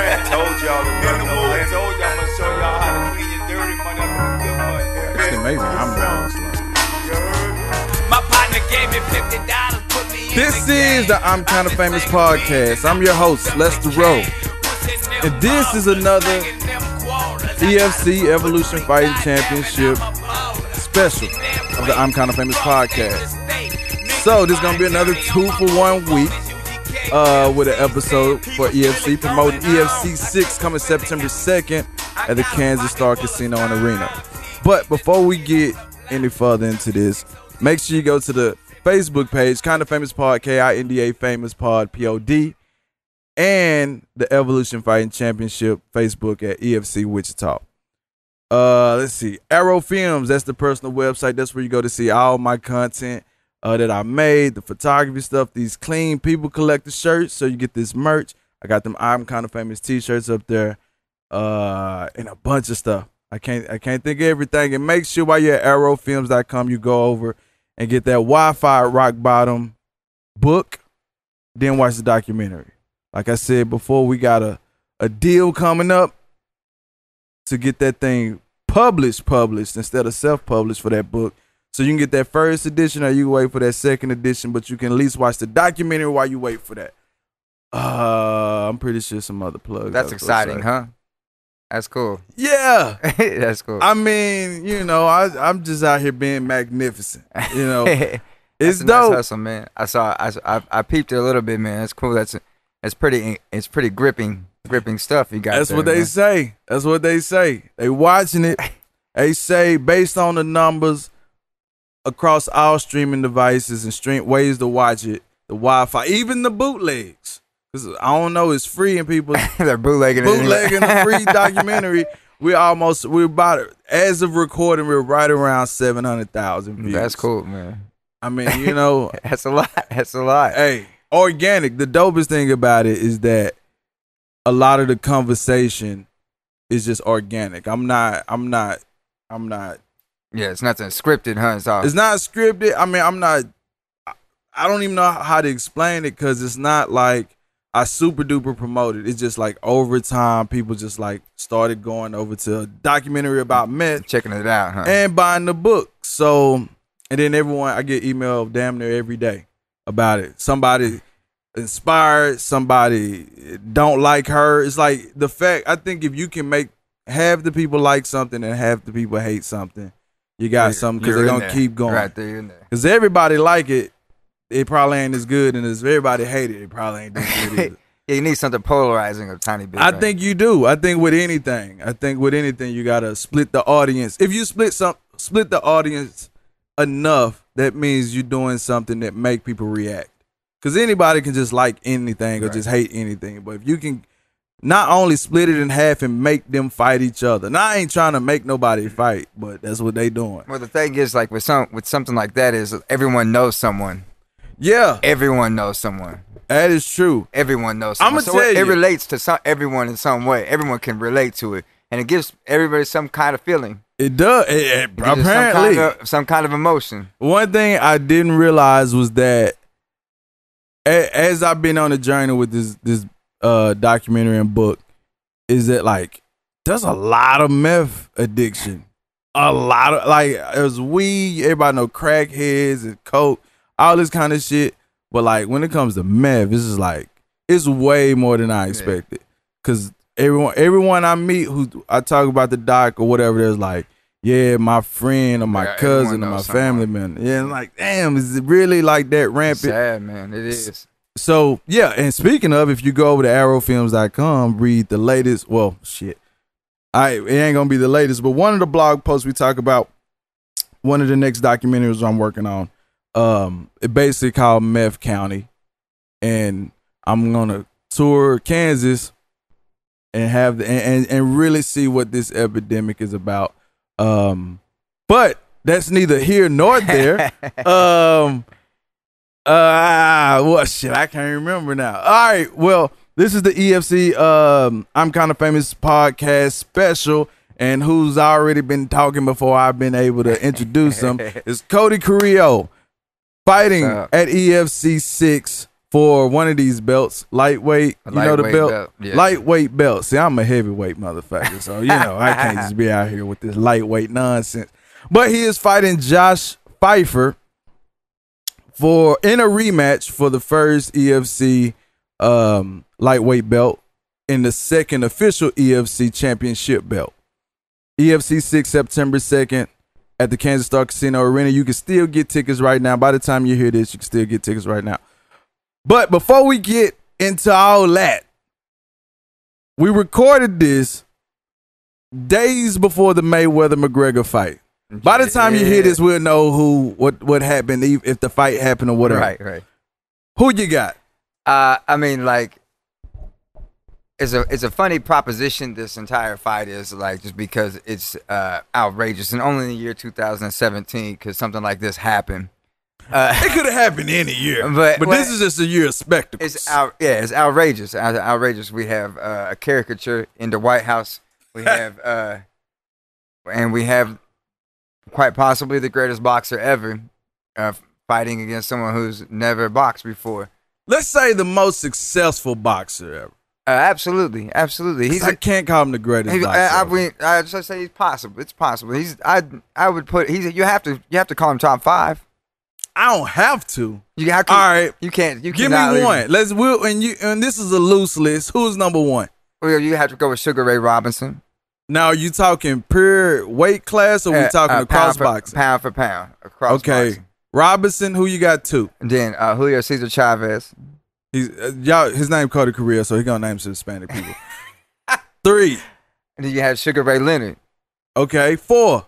I told y'all to get them. I told y'all I'm gonna show y'all how to clean your dirty money up with good money. It's amazing. I'm wrong. My partner gave me $50. This is the I'm Kinda Famous podcast. I'm your host, Lester Rowe. And this is another EFC Evolution Fighting Championship special of the I'm Kinda Famous podcast. So this is going to be another 2-for-1 week with an episode for EFC, promoting EFC 6 coming September 2nd at the Kansas Star Casino and Arena. But before we get any further into this, make sure you go to the Facebook page, Kinda Famous Pod, KINDA Famous Pod, POD, and the Evolution Fighting Championship Facebook at EFC Wichita. Let's see, Arrow Films, that's the personal website. That's where you go to see all my content that I made, the photography stuff, these clean people collector shirts, so you get this merch. I got them I'm Kinda Famous t-shirts up there, and a bunch of stuff. I can't think of everything. And make sure while you're at arrowfilms.com, you go over and get that Wi-Fi Rock Bottom book, then watch the documentary. Like I said before, we got a deal coming up to get that thing published instead of self-published for that book. So you can get that first edition or you can wait for that second edition, but you can at least watch the documentary while you wait for that. I'm pretty sure some other plugs. That's exciting, huh? That's cool. Yeah. That's cool. I mean, you know, I'm just out here being magnificent. You know, it's dope. Nice hustle, man. I peeped it a little bit, man. That's cool. It's pretty gripping stuff you got. That's there, what they man. Say. That's what they say. They watching it. They say based on the numbers across all streaming devices and stream ways to watch it, the Wi-Fi, even the bootlegs. I don't know, it's free and people they're bootlegging the free documentary. We're about it. As of recording, we're right around 700,000 views. That's cool, man. I mean, you know, that's a lot. That's a lot. Hey, organic. The dopest thing about it is that a lot of the conversation is just organic. I'm not. Yeah, it's nothing scripted, huh? It's not scripted. I mean, I'm not. I don't even know how to explain it because it's not like I super duper promoted. It's just like over time, people just like started going over to a documentary about meth, checking it out, huh? And buying the book. So, and then everyone, I get email damn near every day about it. Somebody inspired, somebody don't like her. It's like the fact, I think if you can make half the people like something and half the people hate something, you got something because they're going to keep going. Right there in there. Because everybody like it. It probably ain't as good, and as everybody hated it, it probably ain't as good either. Yeah, you need something polarizing a tiny bit. I think you do. I think with anything, you gotta split the audience. If you split the audience enough, that means you're doing something that make people react. Because anybody can just like anything or just hate anything, but if you can not only split it in half and make them fight each other. Now I ain't trying to make nobody fight, but that's what they doing. Well, the thing is, like with something like that, is everyone knows someone. Yeah. Everyone knows someone. That is true. Everyone knows someone. I'm gonna tell you. It relates to everyone in some way. Everyone can relate to it. And it gives everybody some kind of feeling. It does. It apparently. Some kind of emotion. One thing I didn't realize was that as I've been on the journey with this documentary and book, is that like there's a lot of meth addiction. A lot of like there's weed, everybody know crackheads and coke. All this kind of shit, but like when it comes to meth, this is like it's way more than I expected. Cause everyone I meet who I talk about the doc or whatever, there's like, yeah, my friend or my cousin or my family member. Yeah, and like, damn, is it really like that rampant? It's sad, man, it is. So yeah, and speaking of, if you go over to arrowfilms.com, read the latest. Well, shit, it ain't gonna be the latest, but one of the blog posts we talk about one of the next documentaries I'm working on. It basically called Meth County, and I'm gonna tour Kansas and have and really see what this epidemic is about. But that's neither here nor there. Well, shit, I can't remember now. All right, well, this is the EFC I'm Kinda Famous podcast special. And who's already been talking before I've been able to introduce him is Cody Carrillo. Fighting at EFC 6 for one of these belts, lightweight, the belt, yeah. Lightweight belt. See, I'm a heavyweight motherfucker, so you know I can't just be out here with this lightweight nonsense. But he is fighting Josh Pfeifer in a rematch for the first EFC lightweight belt and the second official EFC championship belt. EFC 6, September 2nd at the Kansas Star Casino Arena. You can still get tickets right now. By the time you hear this, you can still get tickets right now. But before we get into all that, we recorded this days before the Mayweather-McGregor fight. By the time you hear this, we'll know what happened, if the fight happened or whatever. Right, right. Who you got? I mean, like, it's a funny proposition this entire fight is, like, just because it's outrageous. And only in the year 2017 could something like this happen. It could have happened any year, but this is just a year of spectacles. It's outrageous. Outrageous. We have a caricature in the White House. We have and we have quite possibly the greatest boxer ever fighting against someone who's never boxed before. Let's say the most successful boxer ever. Absolutely, absolutely. I can't call him the greatest. I just say he's possible. It's possible. You have to call him top five. I don't have to. You have to. All right, you can't. You give me one. And this is a loose list. Who's number one? Well, you have to go with Sugar Ray Robinson. Now, are you talking pure weight class, or we talking across boxing? Pound for pound, across boxing. Okay, Robinson. Who you got two? Then Julio Cesar Chavez. His name Cotto Correa, so he gonna name some Hispanic people. 3. And then you have Sugar Ray Leonard. Okay, 4.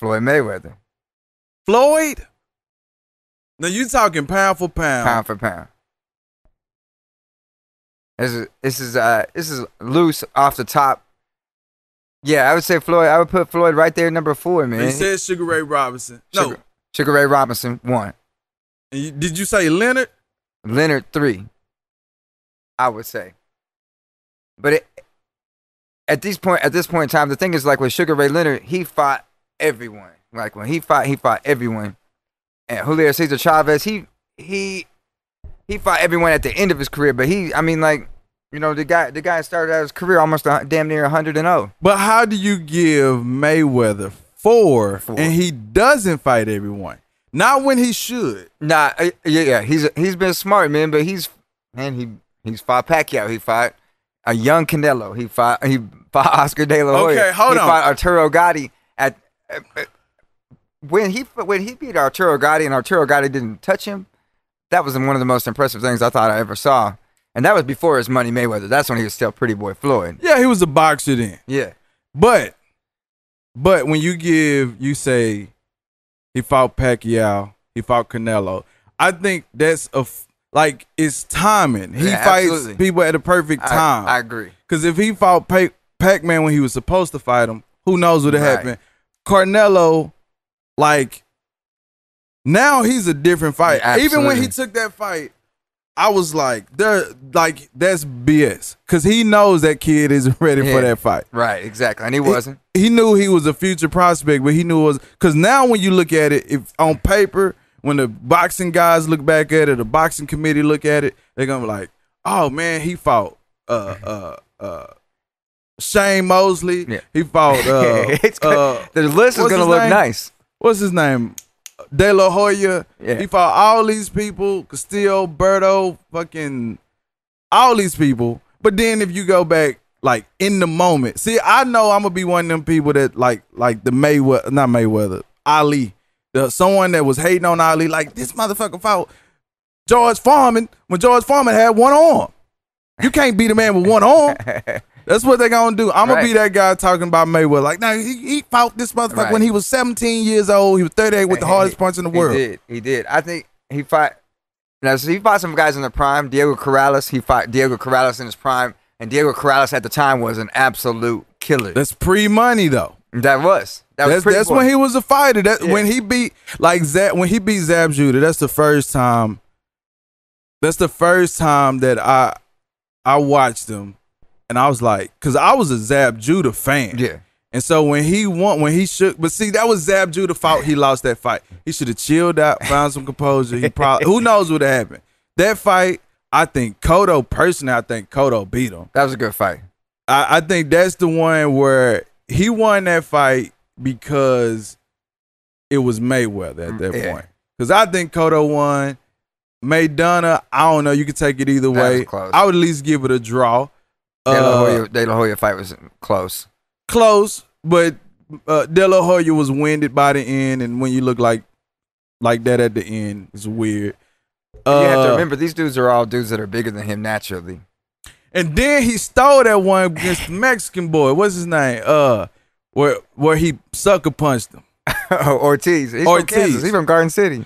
Floyd Mayweather. Floyd. Now you talking pound for pound. Pound for pound. This is loose off the top. Yeah, I would say Floyd. I would put Floyd right there, number 4, man. He said Sugar Ray Robinson. Sugar Ray Robinson 1. And did you say Leonard? Leonard 3. I would say. But at this point in time, the thing is, like, with Sugar Ray Leonard, he fought everyone. Like, when he fought everyone. And Julio Cesar Chavez, he fought everyone at the end of his career, but the guy started out his career almost damn near 100-0. But how do you give Mayweather 4 and he doesn't fight everyone? Not when he should. Nah, yeah, he's been smart, man, but he's fought Pacquiao, he fought a young Canelo, he fought Oscar De La Hoya. Okay, hold on. He fought Arturo Gatti at. When he beat Arturo Gatti and Arturo Gatti didn't touch him, that was one of the most impressive things I thought I ever saw. And that was before his Money Mayweather. That's when he was still Pretty Boy Floyd. Yeah, he was a boxer then. Yeah. But when you say he fought Pacquiao, he fought Canelo, I think that's it's timing. He fights absolutely. People at the perfect time. I agree. Because if he fought Pac-Man when he was supposed to fight him, who knows what happened. Canelo... Like, now he's a different fight. Yeah, even when he took that fight, I was like, that's BS. Because he knows that kid isn't ready for that fight. Right, exactly. And he wasn't. He knew he was a future prospect, but he knew it was. Because now when you look at it, if on paper, when the boxing guys look back at it, the boxing committee look at it, they're going to be like, oh, man, he fought Shane Mosley. Yeah. He fought. The list is going to look nice. What's his name? De La Hoya. Yeah. He fought all these people. Castillo, Berto, fucking all these people. But then if you go back, like, in the moment. See, I know I'm going to be one of them people that, like the Mayweather, not Mayweather, Ali. Someone that was hating on Ali. Like, this motherfucker fought George Foreman when George Foreman had one arm. You can't beat a man with one arm. That's what they're going to do. I'm going to be that guy talking about Mayweather. Like, no, he fought this motherfucker when he was 17 years old. He was 38 with the hardest punch in the world. He did. I think he fought. Now, so he fought some guys in the prime. Diego Corrales. He fought Diego Corrales in his prime. And Diego Corrales at the time was an absolute killer. That's pre-money, though. That's when he was a fighter. When he beat, Zab Judah, that's the first time that I watched him. And I was like, because I was a Zab Judah fan. Yeah. And so that was Zab Judah fault. He lost that fight. He should have chilled out, found some composure. Who knows what happened? That fight, I think Cotto, personally, I think Cotto beat him. That was a good fight. I think that's the one where he won that fight because it was Mayweather at that point. Because I think Cotto won. Maidana, I don't know. You could take it either way. I would at least give it a draw. De La Hoya fight was close. Close, but De La Hoya was winded by the end, and when you look like that at the end, it's weird. You have to remember, these dudes are all dudes that are bigger than him naturally. And then he stole that one against the Mexican boy. What's his name? Where he sucker punched him. Ortiz. He's Ortiz. From Kansas. He's from Garden City.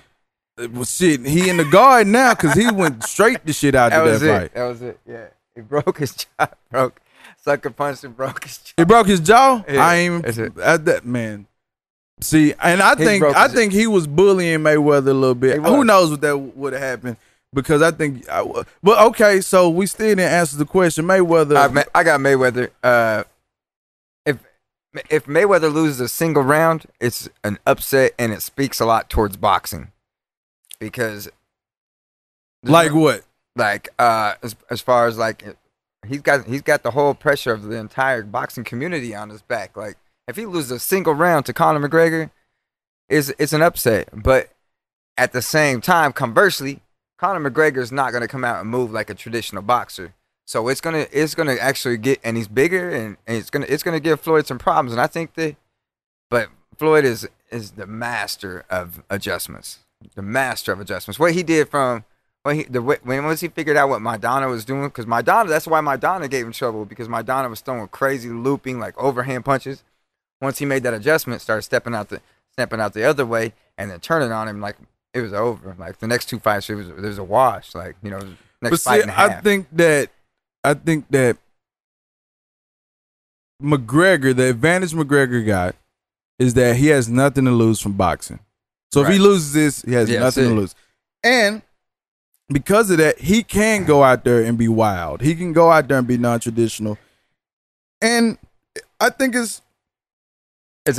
Well, shit, he in the guard now because he went straight the shit out of that fight. That was it. Yeah, he broke his jaw. Sucker punched and broke his jaw. He broke his jaw. Yeah, I ain't at that man. See, and I think he was bullying Mayweather a little bit. Who knows what that would have happened? Because I think, but okay, so we still didn't answer the question. Mayweather. I got Mayweather. If Mayweather loses a single round, it's an upset, and it speaks a lot towards boxing. Because, like what? Like as far as like, he's got the whole pressure of the entire boxing community on his back. Like if he loses a single round to Conor McGregor, it's an upset. But at the same time, conversely, Conor McGregor is not gonna come out and move like a traditional boxer. So it's gonna actually get, and he's bigger, and it's gonna give Floyd some problems. And I think that, but Floyd is the master of adjustments. The master of adjustments. What he did from when he figured out what Maidana was doing, because Maidana, that's why Maidana gave him trouble, because Maidana was throwing crazy looping like overhand punches. Once he made that adjustment, started stepping out the other way, and then turning on him, like it was over. Like the next two fights, there was a wash. Like you know, next fight and a half. I think that McGregor, the advantage McGregor got is that he has nothing to lose from boxing. So if he loses this, he has nothing to lose. And because of that, he can go out there and be wild. He can go out there and be non-traditional. And I think it's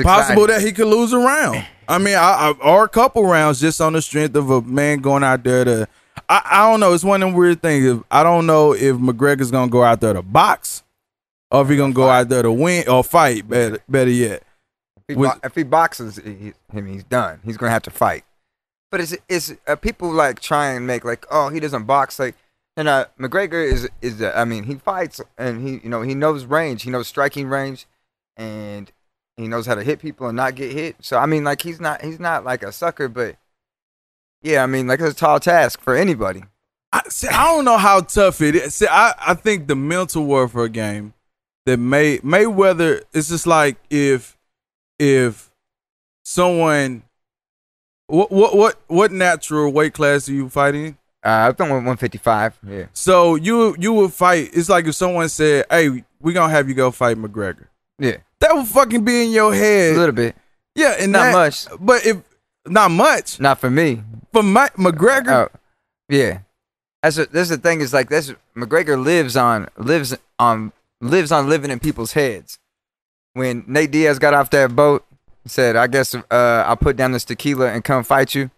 possible that he could lose a round. I mean, or a couple rounds just on the strength of a man going out there to – I don't know. It's one of them weird things. I don't know if McGregor's going to go out there to box or if he's going to go out there to win or fight, better yet. If he boxes him, he's done. He's gonna have to fight. But it's people like try and make like, oh, he doesn't box like, and McGregor is he fights, and he knows range, he knows striking range, and he knows how to hit people and not get hit. So I mean, like he's not like a sucker, but yeah, I mean, like it's a tall task for anybody. I don't know how tough it is. See, I think the mental warfare game that Mayweather, it's just like if someone, what natural weight class are you fighting? I think 155. Yeah. So you would fight. It's like if someone said, "Hey, we gonna have you go fight McGregor." Yeah. That would fucking be in your head a little bit. Yeah, and not much. But if not much, not for me. For McGregor. Yeah. That's the thing. Is like that's McGregor lives on living in people's heads. When Nate Diaz got off that boat, said, "I guess I'll put down this tequila and come fight you."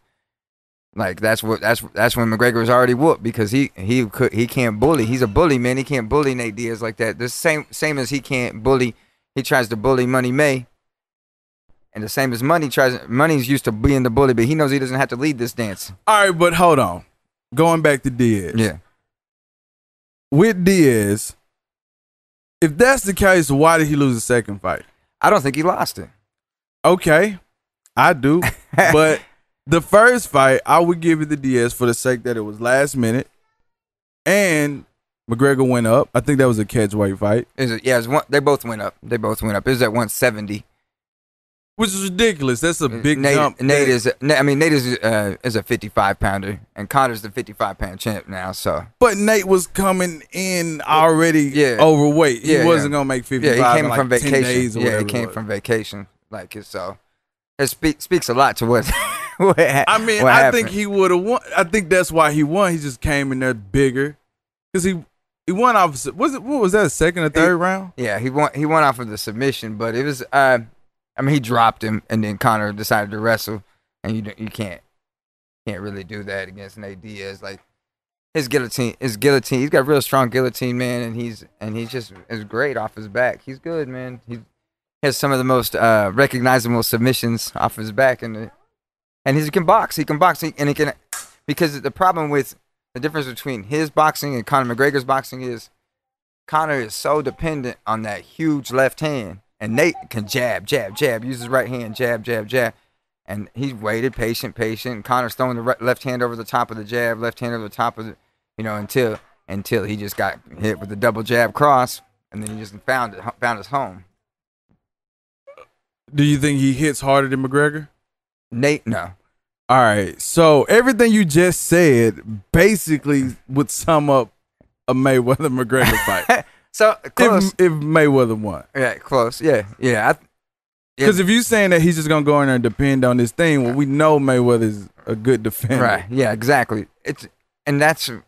Like that's when McGregor was already whooped because he can't bully. He's a bully, man. He can't bully Nate Diaz like that. The same as he can't bully. He tries to bully Money May, and the same as Money tries. Money's used to being the bully, but he knows he doesn't have to lead this dance. All right, but hold on. Going back to Diaz. Yeah. With Diaz. If that's the case, why did he lose the second fight? I don't think he lost it. Okay, I do. But the first fight, I would give it to Diaz for the sake that it was last minute. And McGregor went up. I think that was a catchweight fight. They both went up. It was at 170. Which is ridiculous. That's a big jump. Nate is a 55-pounder, and Conor's the 55-pound champ now. So, but Nate was coming in already overweight. He wasn't gonna make 55. Yeah, he came from vacation. Yeah, he came from vacation. Like so, it speaks a lot to what. I think he would have won. I think that's why he won. He just came in there bigger because he won off. What was that? Second or third round? Yeah, he won off of the submission, but it was. He dropped him, and then Conor decided to wrestle, and you can't really do that against Nate Diaz. Like His guillotine. He's got a real strong guillotine, man, and he's just is great off his back. He's good, man. He has some of the most recognizable submissions off his back, and he can box. He can box, and he can, because the problem with the difference between his boxing and Conor McGregor's boxing is Conor is so dependent on that huge left hand, and Nate can jab, jab, jab, use his right hand, jab, jab, jab. And he waited, patient. And Conor's throwing the left hand over the top of the jab, left hand over the top of the, you know, until he just got hit with the double jab cross, and then he just found his home. Do you think he hits harder than McGregor? Nate, no. All right. So everything you just said basically would sum up a Mayweather-McGregor fight. So close. If Mayweather won. Yeah, close. Yeah. Because if you're saying that he's just going to go in there and depend on this thing, well, we know Mayweather's a good defender. Right, yeah, exactly. And that's what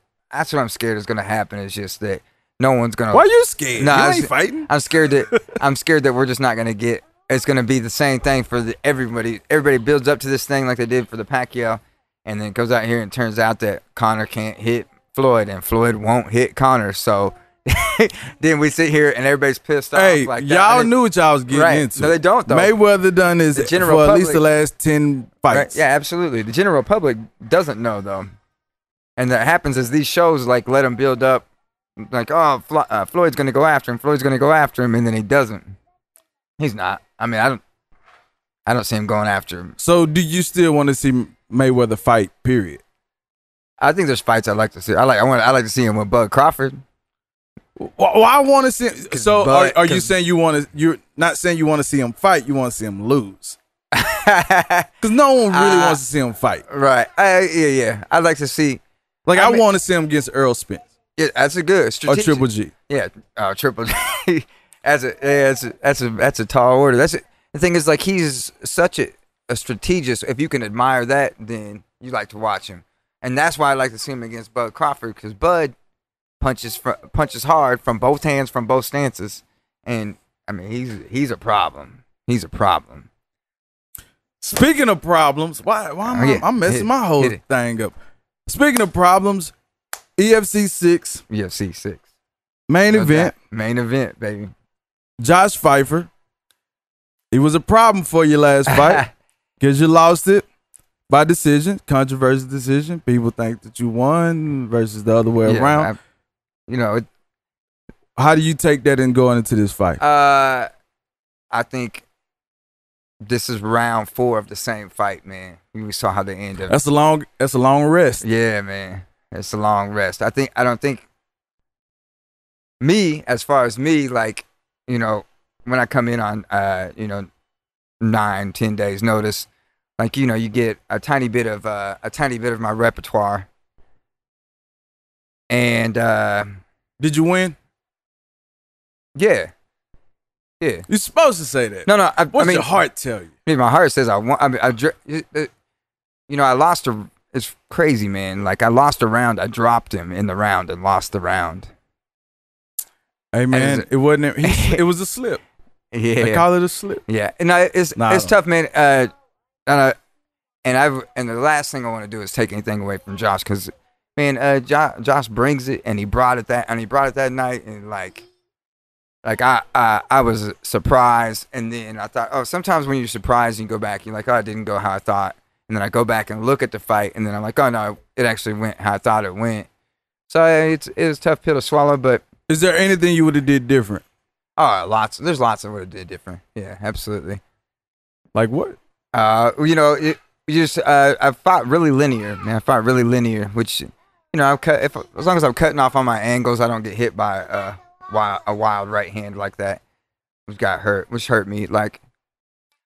I'm scared is going to happen. It's just that no one's going to... Why are you scared? Nah, you ain't fighting. I'm scared that we're just not going to get... It's going to be the same thing for everybody. Everybody builds up to this thing like they did for the Pacquiao, and then goes out here and turns out that Conor can't hit Floyd, and Floyd won't hit Conor, so... Then we sit here and everybody's pissed off. Hey, like that. Y'all knew what y'all was getting into. No, they don't, though. Mayweather done this for at least the last 10 fights. Right, yeah, absolutely. The general public doesn't know, though. And that happens is these shows, like, let them build up. Like, oh, Floyd's going to go after him. Floyd's going to go after him. And then he doesn't. He's not. I mean, I don't see him going after him. So do you still want to see Mayweather fight, period? I think there's fights I'd like to see. I like to see him with Bud Crawford. Well, I want to see. So, are you saying you want to? You're not saying you want to see him fight. You want to see him lose, because no one really wants to see him fight, right? Yeah. I'd like to see. Like, I want to see him against Earl Spence. Yeah, that's a good strategic. Or Triple G. Yeah, Triple G. That's a tall order. That's it. The thing is, like, he's such a strategist. If you can admire that, then you like to watch him, and that's why I like to see him against Bud Crawford, because Bud punches hard from both hands, from both stances, and I mean he's a problem. He's a problem. Speaking of problems, why am I'm messing my whole thing up? Speaking of problems, UFC 6 main event, baby. Josh Pfeifer, he was a problem for your last fight because you lost it. By decision, controversial decision. People think that you won versus the other way around. You know, how do you take that in going into this fight? I think this is round 4 of the same fight, man. We saw how they ended up. That's a long rest. Yeah, man. It's a long rest. As far as me, like, you know, when I come in on 9-10 days notice, like, you know, you get a tiny bit of my repertoire. And did you win? Yeah. You're supposed to say that. No. What's your heart tell you? I mean, my heart says I won. I mean, I lost. It's crazy, man. Like, I lost a round. I dropped him in the round and lost the round. Hey, man, it wasn't. It was a slip. Yeah, they call it a slip. Yeah, and it's tough, man. And the last thing I want to do is take anything away from Josh, because. Man, Josh brings it, and he brought it that night, and like I was surprised, and then I thought, oh, sometimes when you're surprised, you go back, you're like, oh, it didn't go how I thought, and then I go back and look at the fight, and then I'm like, oh no, it actually went how I thought it went. So it was a tough pill to swallow, but is there anything you would have did different? Oh, lots. There's lots I would have did different. Yeah, absolutely. Like what? I fought really linear, man. Which. You know, as long as I'm cutting off on my angles, I don't get hit by a wild right hand like that, which hurt me. Like,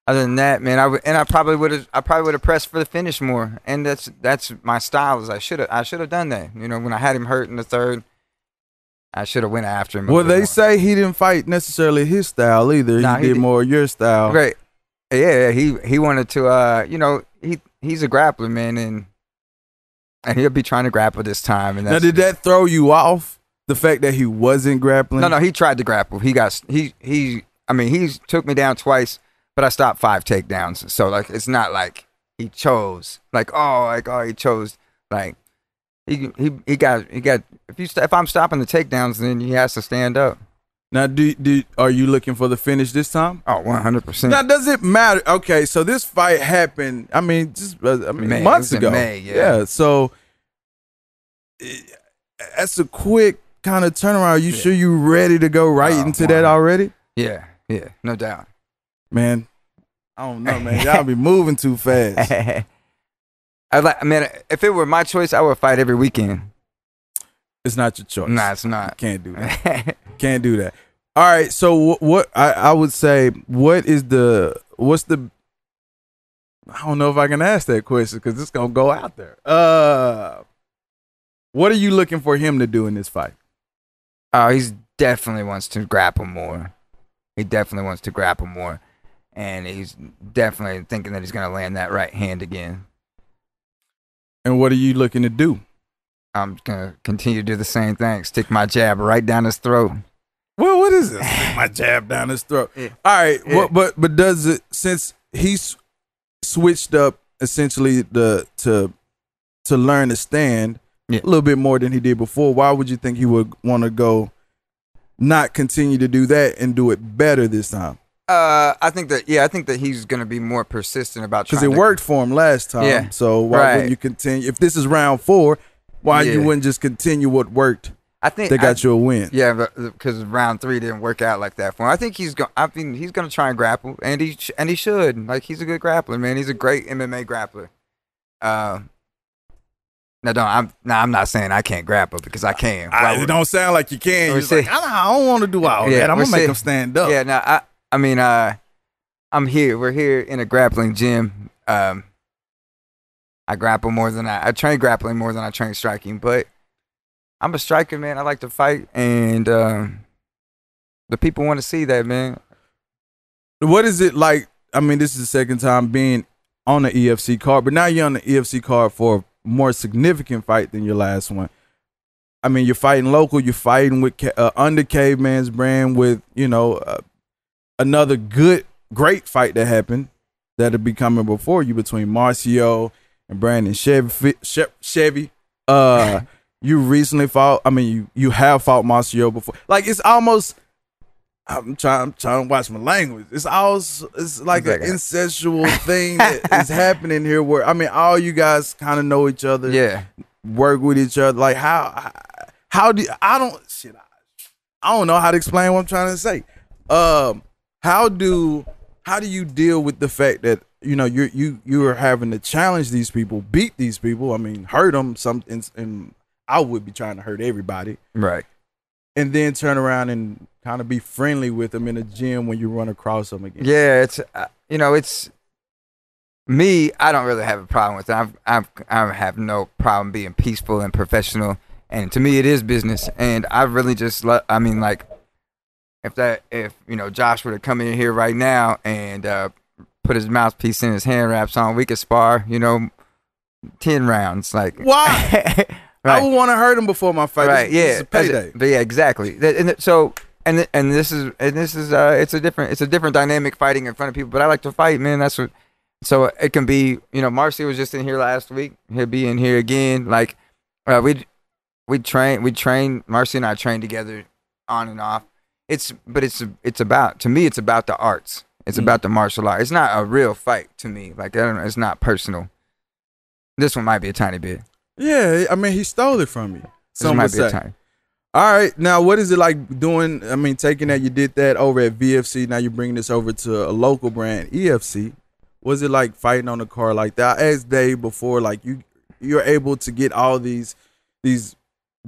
other than that, man, I probably would have pressed for the finish more, and that's my style. Is I should have done that. You know, when I had him hurt in the third, I should have went after him. Well, they say he didn't fight necessarily his style either. Nah, he did more your style. Right? Yeah, he wanted to. You know, he's a grappler, man, and he'll be trying to grapple this time. And now, did that throw you off, the fact that he wasn't grappling? No, he tried to grapple. He took me down twice, but I stopped 5 takedowns. So, like, it's not like he chose. Like, oh, he chose. Like, He got. If I'm stopping the takedowns, then he has to stand up. Now, are you looking for the finish this time? Oh, 100%. Now, does it matter? Okay, so this fight happened. I mean, months ago. May, yeah. So that's a quick kind of turnaround. Are you sure you ready to go right into that already? Yeah. Yeah. No doubt. Man, I don't know, man. Y'all be moving too fast. Man, if it were my choice, I would fight every weekend. It's not your choice. Nah, it's not. You can't do that. Can't do that. All right. So what I would say, what's the? I don't know if I can ask that question because it's gonna go out there. What are you looking for him to do in this fight? Oh, he definitely wants to grapple more. He definitely wants to grapple more, and he's definitely thinking that he's gonna land that right hand again. And what are you looking to do? I'm gonna continue to do the same thing. Stick my jab right down his throat. Well, what is this? Stick my jab down his throat. Yeah. All right, yeah. But does it, since he's switched up essentially to learn to stand a little bit more than he did before? Why would you think he would want to go not continue to do that and do it better this time? I think that he's going to be more persistent about trying. Because it worked for him last time. Yeah. So why wouldn't you continue? If this is round 4. Why you wouldn't just continue what worked? I think they got you a win. Yeah, because round 3 didn't work out like that for him. I think he's going to try and grapple, and he should. Like, he's a good grappler, man. He's a great MMA grappler. I'm not saying I can't grapple because I can. It don't sound like you can. You're like, I don't want to do all that. I'm gonna make him stand up. Yeah, no, I mean, I'm here. We're here in a grappling gym. I grapple more than I train grappling more than I train striking, but I'm a striker, man. I like to fight, and the people want to see that, man. What is it like? I mean, this is the second time being on the EFC card, but now you're on the EFC card for a more significant fight than your last one. I mean, you're fighting local, you're fighting with under Caveman's brand, with another great fight that happened that'll be coming before you between Marcio and Brandon Chevy. You recently fought. I mean, you have fought Marcio before. Like, it's almost. I'm trying to watch my language. It's like an incestual thing that is happening here. Where, I mean, all you guys kind of know each other. Yeah. Work with each other. Like, I don't know how to explain what I'm trying to say. How do you deal with the fact that, you know, you are having to challenge these people, beat these people. I mean, hurt them. And I would be trying to hurt everybody, right? And then turn around and kind of be friendly with them in the gym when you run across them again. Yeah, it's it's me. I don't really have a problem with it. I have no problem being peaceful and professional. And to me, it is business. And I really just if Josh were to come in here right now and put his mouthpiece in, his hand wraps on, we could spar, 10 rounds. Like, why? Right. I would want to hurt him before my fight. Right? This is a payday. But yeah, exactly. And this is it's a different dynamic fighting in front of people. But I like to fight, man. That's what. So it can be, Marcy was just in here last week. He'll be in here again. Like, we train. Marcy and I train together, on and off. It's about the arts. It's about the martial art. It's not a real fight to me. Like, I don't know, it's not personal. This one might be a tiny bit. Yeah, I mean, he stole it from me. Some would say. All right, now what is it like doing? I mean, taking that you did that over at VFC, now you're bringing this over to a local brand, EFC. What's it like fighting on a card like that? I asked Dave before, like, you're able to get all these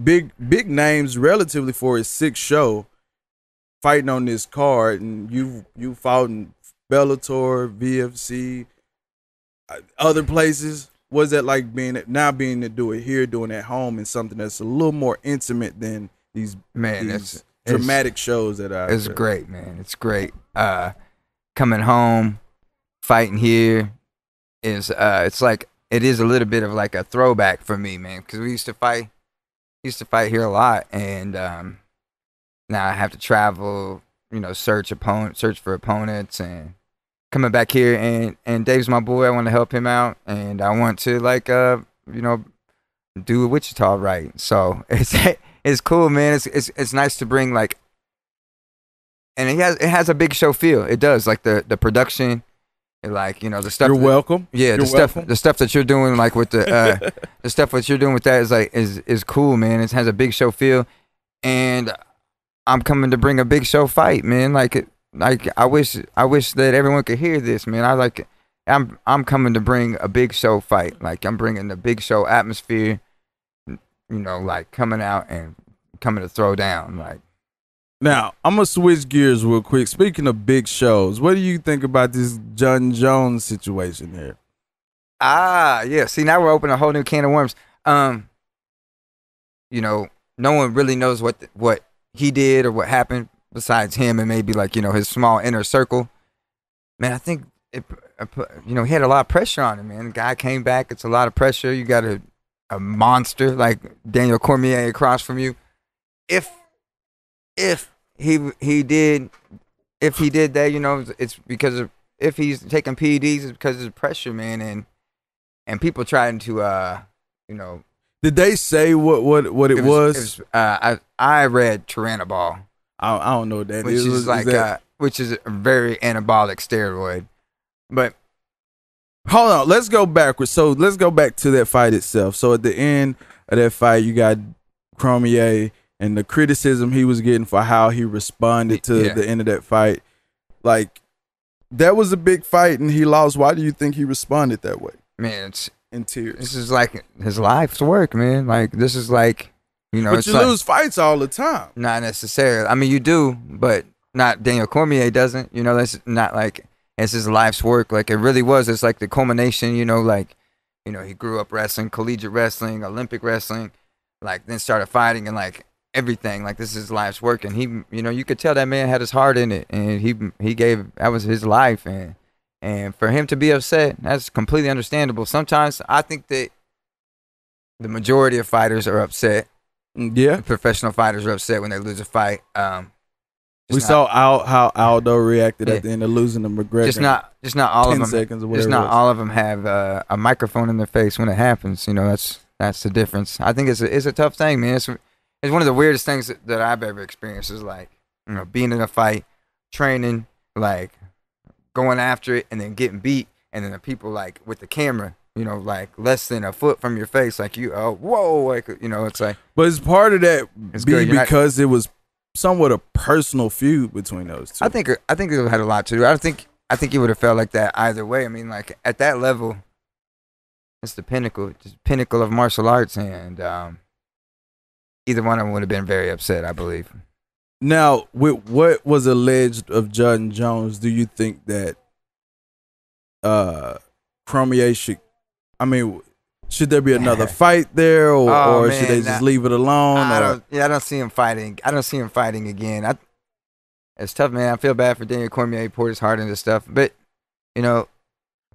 big names relatively for his 6th show. Fighting on this card, and you fought in Bellator, VFC, other places. What's that like being to do it here, doing it at home, and something that's a little more intimate than these dramatic shows that are. It's great, man. It's great. Coming home, fighting here is it is a little bit of like a throwback for me, man, because we used to fight here a lot, and now I have to travel, search for opponents, and coming back here, and Dave's my boy. I want to help him out, and I want to do Wichita right. So it's cool, man. It's nice to bring, like, and it has a big show feel. It does, like the production, like, you know, the stuff. You're welcome. Yeah, you're the stuff that you're doing, like with the the stuff that you're doing with that is like is cool, man. It has a big show feel, and I'm coming to bring a big show fight, man. Like I wish that everyone could hear this, man. I'm coming to bring a big show fight. Like I'm bringing the big show atmosphere, you know, like coming out and coming to throw down. Like now, I'm gonna switch gears real quick. Speaking of big shows, what do you think about this John Jones situation here? Ah, yeah. See, now we're opening a whole new can of worms. You know, no one really knows what he did or what happened besides him and maybe, like, you know, his small inner circle. Man, I think he had a lot of pressure on him, man. The guy came back. It's a lot of pressure. You got a monster like Daniel Cormier across from you. If he did that, you know, it's because of, if he's taking PEDs, it's because of the pressure, man, and people trying to, you know. Did they say what it was? It was I read tyrannobol. I don't know what that is. Which is a very anabolic steroid. But hold on, let's go backwards. So let's go back to that fight itself. So at the end of that fight, you got Cormier and the criticism he was getting for how he responded to the end of that fight. Like, that was a big fight and he lost. Why do you think he responded that way? Man, it's in tears. This is like his life's work, man. Like, this is like, you know. But you lose fights all the time. Not necessarily. I mean, you do, but not Daniel Cormier doesn't. You know, that's not like. It's his life's work. Like, it really was. It's like the culmination, you know, like, you know, he grew up wrestling, collegiate wrestling, Olympic wrestling, like, then started fighting and, like, everything. Like, this is his life's work. And he, you know, you could tell that man had his heart in it. And he gave, that was his life. And for him to be upset, that's completely understandable. Sometimes I think that the majority of fighters are upset. Yeah. The professional fighters are upset when they lose a fight. We saw how Aldo reacted at the end of losing to McGregor. Just not all of them. 10 seconds or whatever. Just not all of them have a microphone in their face when it happens. You know, that's the difference. I think it's a tough thing, man. It's one of the weirdest things that I've ever experienced. Is like, you know, being in a fight, training, like going after it, and then getting beat, and then the people like with the camera. You know, like less than a foot from your face, like you. Oh, whoa! Like, you know, it's like. But it's part of that because it was. Somewhat a personal feud between those two. I think it had a lot to do. I think it would have felt like that either way. I mean, like at that level, it's the pinnacle, of martial arts, and either one of them would have been very upset, I believe. Now, with what was alleged of John Jones, do you think that Cormier should? I mean. Should there be another fight there, or man, should they just leave it alone? I don't see him fighting. I don't see him fighting again. It's tough, man. I feel bad for Daniel Cormier. He poured his heart into stuff, but you know,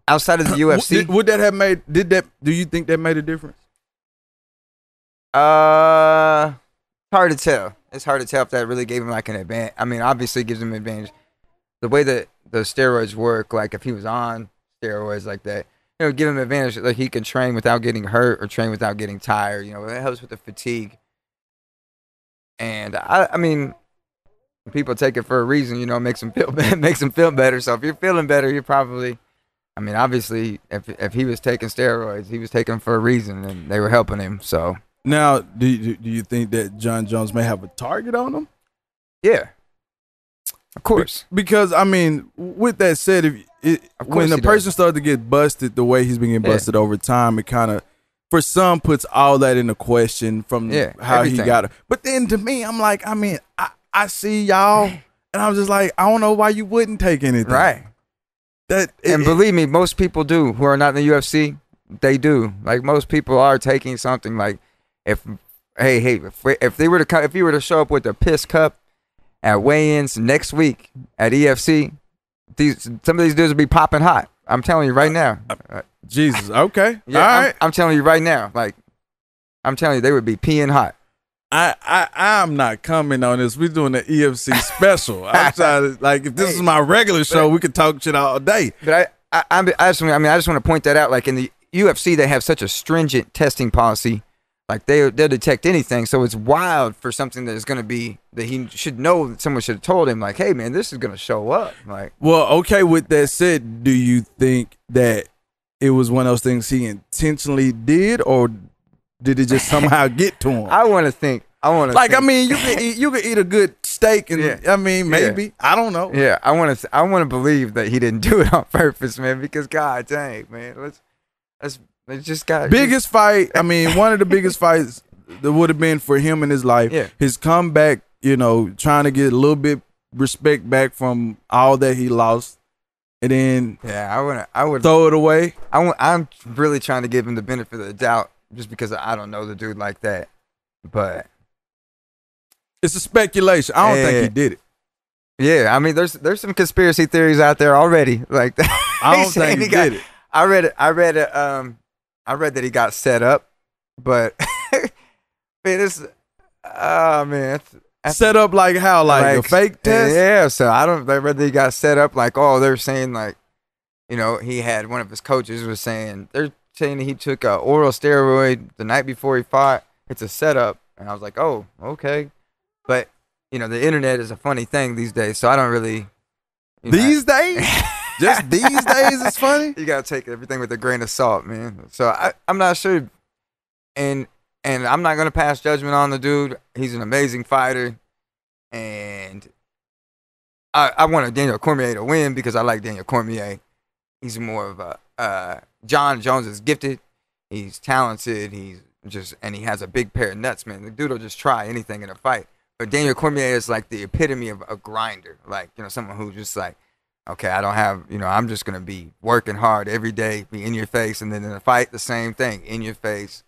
outside of the UFC, would that have made? Did that? Do you think that made a difference? Hard to tell. It's hard to tell if that really gave him like an advantage. I mean, obviously, it gives him an advantage. The way that the steroids work, like if he was on steroids like that. You know, give him advantage. Like he can train without getting hurt or train without getting tired. You know, it helps with the fatigue. And I mean, people take it for a reason. You know, it makes them feel better. So if you're feeling better, you're probably. I mean, obviously, if he was taking steroids, he was taking them for a reason, and they were helping him. So now, do you think that John Jones may have a target on him? Yeah. Of course. Because, I mean, with that said, when a person started to get busted the way he's been getting busted over time, it kind of, for some, puts all that into question from how everything. He got it. But then to me, I'm like, I mean, I see y'all, and I'm just like, I don't know why you wouldn't take anything. Right. And believe me, most people do who are not in the UFC, they do. Like, most people are taking something. Like, if you were to show up with a piss cup, at weigh-ins next week at EFC, some of these dudes will be popping hot. I'm telling you right now. Jesus, okay. Yeah, all right. I'm telling you right now. Like, I'm telling you, they would be peeing hot. I'm not coming on this. We're doing the EFC special. I'm trying to, like, if this is my regular show, we could talk shit all day. But I just want to point that out. Like, in the UFC, they have such a stringent testing policy Like they'll detect anything. So it's wild for something that is going to be that he should know that someone should have told him like, hey man, this is going to show up. Like, well, okay. With that said, do you think that it was one of those things he intentionally did, or did it just somehow get to him? I want to think. I mean, you could eat a good steak, and yeah. I mean, maybe yeah. I don't know. Yeah, I want to believe that he didn't do it on purpose, man. Because God dang, man, let's just got biggest fight. I mean, one of the biggest fights that would have been for him in his life. Yeah. His comeback, you know, trying to get a little bit respect back from all that he lost, and then yeah, I would throw it away. I'm really trying to give him the benefit of the doubt, just because I don't know the dude like that, but. It's a speculation. I don't think he did it. Yeah, I mean, there's some conspiracy theories out there already. Like that. I don't think he did it. I read that he got set up, but man, it's man, set up like how, like a fake test. Yeah, so I read that he got set up. Like, oh, they're saying like, you know, he had one of his coaches was saying that he took an oral steroid the night before he fought. It's a setup, and I was like, oh, okay. But, you know, the internet is a funny thing these days, so I don't really... These days? Just these days it's funny? You got to take everything with a grain of salt, man. So I'm not sure. And I'm not going to pass judgment on the dude. He's an amazing fighter. And I wanted Daniel Cormier to win because I like Daniel Cormier. He's more of a... John Jones is gifted. He's talented. And he has a big pair of nuts, man. The dude will just try anything in a fight. But Daniel Cormier is like the epitome of a grinder, like, you know, someone who's just like, okay, I don't have, you know, I'm just going to be working hard every day, be in your face, and then in a fight, the same thing, in your face,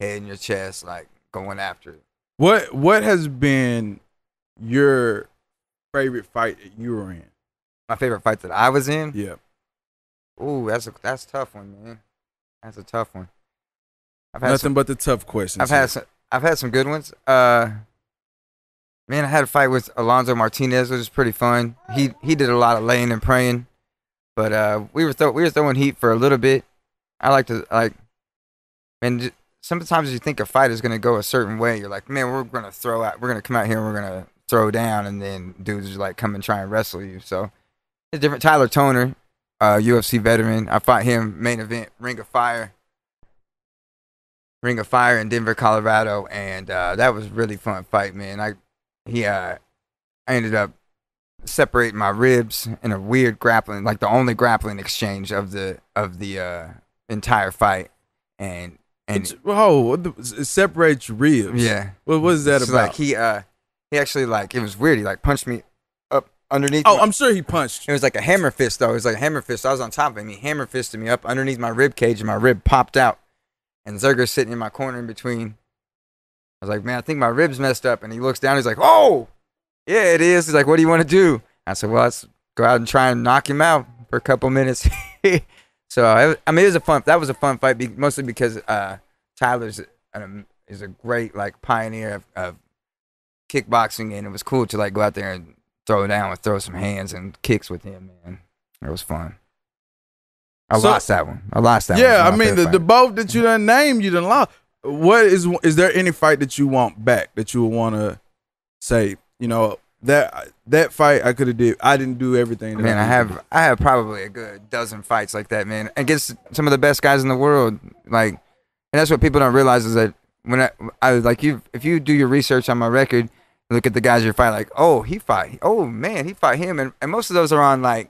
head in your chest, like going after it. What has been your favorite fight that you were in? My favorite fight that I was in? Yeah. Ooh, that's a tough one, man. That's a tough one. I've had nothing but the tough questions. I've had some good ones. Man, I had a fight with Alonzo Martinez, which was pretty fun. He did a lot of laying and praying, but we were throwing heat for a little bit. I like to and sometimes you think a fight is gonna go a certain way. You're like, man, we're gonna come out here and we're gonna throw down, and then dudes just like come and try and wrestle you. So it's different. Tyler Toner, UFC veteran, I fought him main event Ring of Fire in Denver, Colorado, and that was a really fun fight, man. I ended up separating my ribs in a weird grappling, like the only grappling exchange of the entire fight. Separate your ribs. Yeah. What is that about? Like he actually it was weird. He punched me up underneath. Oh, I'm sure he punched. It was like a hammer fist though. I was on top of him. He hammer fisted me up underneath my rib cage, and my rib popped out. And Zerger's sitting in my corner in between. I was like, man, I think my ribs messed up. And he looks down. He's like, oh, yeah, it is. He's like, what do you want to do? I said, well, let's go out and try and knock him out for a couple minutes. So, I mean, that was a fun fight, mostly because Tyler's is a great, pioneer of kickboxing. And it was cool to, go out there and throw some hands and kicks with him, man. It was fun. I lost that one. Yeah, I mean, the both that you done named, you done lost. What is there any fight that you want back that you would want to say, you know, that fight I could have did. I didn't do everything. Man, I have probably a good dozen fights like that, man. Against some of the best guys in the world. And that's what people don't realize is that when I was like, if you do your research on my record, look at the guys you fight, he fought him. And most of those are on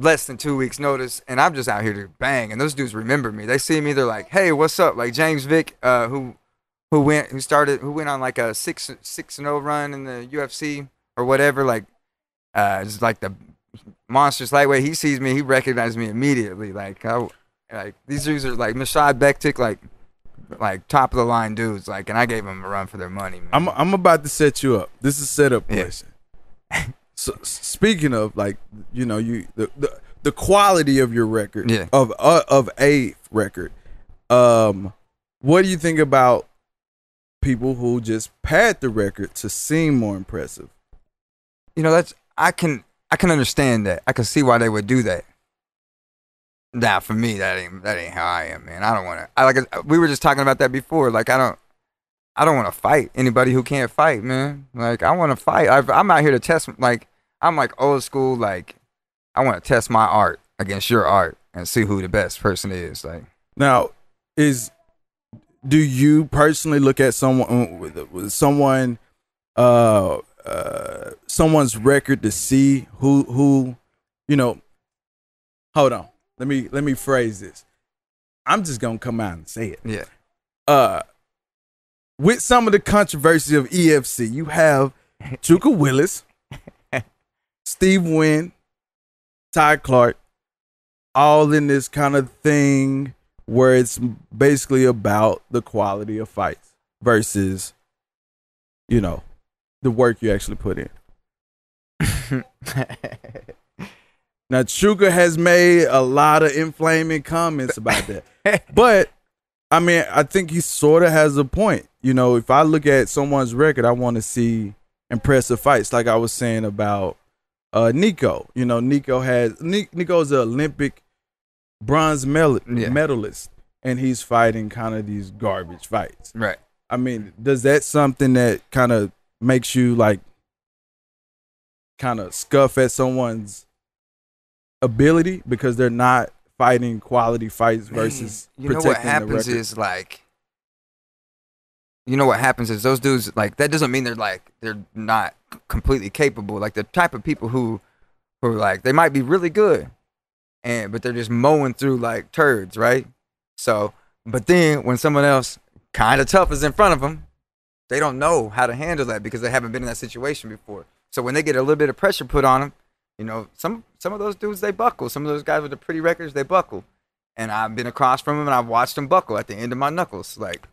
less than 2 weeks notice, and I'm just out here to bang, and those dudes remember me. They see me, they're like, hey, what's up? James Vick, who went on a 6-0 run in the UFC or whatever, it's the monstrous lightweight. He sees me, he recognized me immediately. These dudes are Mashad Bektik, top of the line dudes, and I gave them a run for their money, man. I'm about to set you up. This is a setup question. Yeah. So, speaking of, the quality of your record, yeah, of a record, what do you think about people who just pad the record to seem more impressive? You know, I can understand that. I can see why they would do that. Nah, for me, that ain't how I am, man. I don't want to. We were just talking about that before. Like, I don't want to fight anybody who can't fight, man. Like, I want to fight. I'm out here to test. Like, I'm like old school. Like, I want to test my art against your art and see who the best person is. Like, now do you personally look at someone's record to see who, you know? Hold on. Let me phrase this. I'm just gonna come out and say it. Yeah. With some of the controversy of EFC, you have Chuka Willis, Steve Wynn, Ty Clark, all in this kind of thing where it's basically about the quality of fights versus, you know, the work you actually put in. Now, Sugar has made a lot of inflaming comments about that. But, I mean, I think he sort of has a point. You know, if I look at someone's record, I want to see impressive fights. Like I was saying about Nico. You know, Nico's an Olympic bronze medalist, and he's fighting kind of these garbage fights. Right. I mean, does that something that kind of makes you, like, kind of scuff at someone's ability because they're not fighting quality fights versus protecting the record? You know what happens is those dudes, like, that doesn't mean they're not completely capable. Like, the type of people who like, they might be really good, but they're just mowing through like turds, right? So, but then when someone else kind of tough is in front of them, they don't know how to handle that because they haven't been in that situation before. So when they get a little bit of pressure put on them, you know, some of those dudes, they buckle. Some of those guys with the pretty records, they buckle. And I've been across from them, and I've watched them buckle at the end of my knuckles. Like,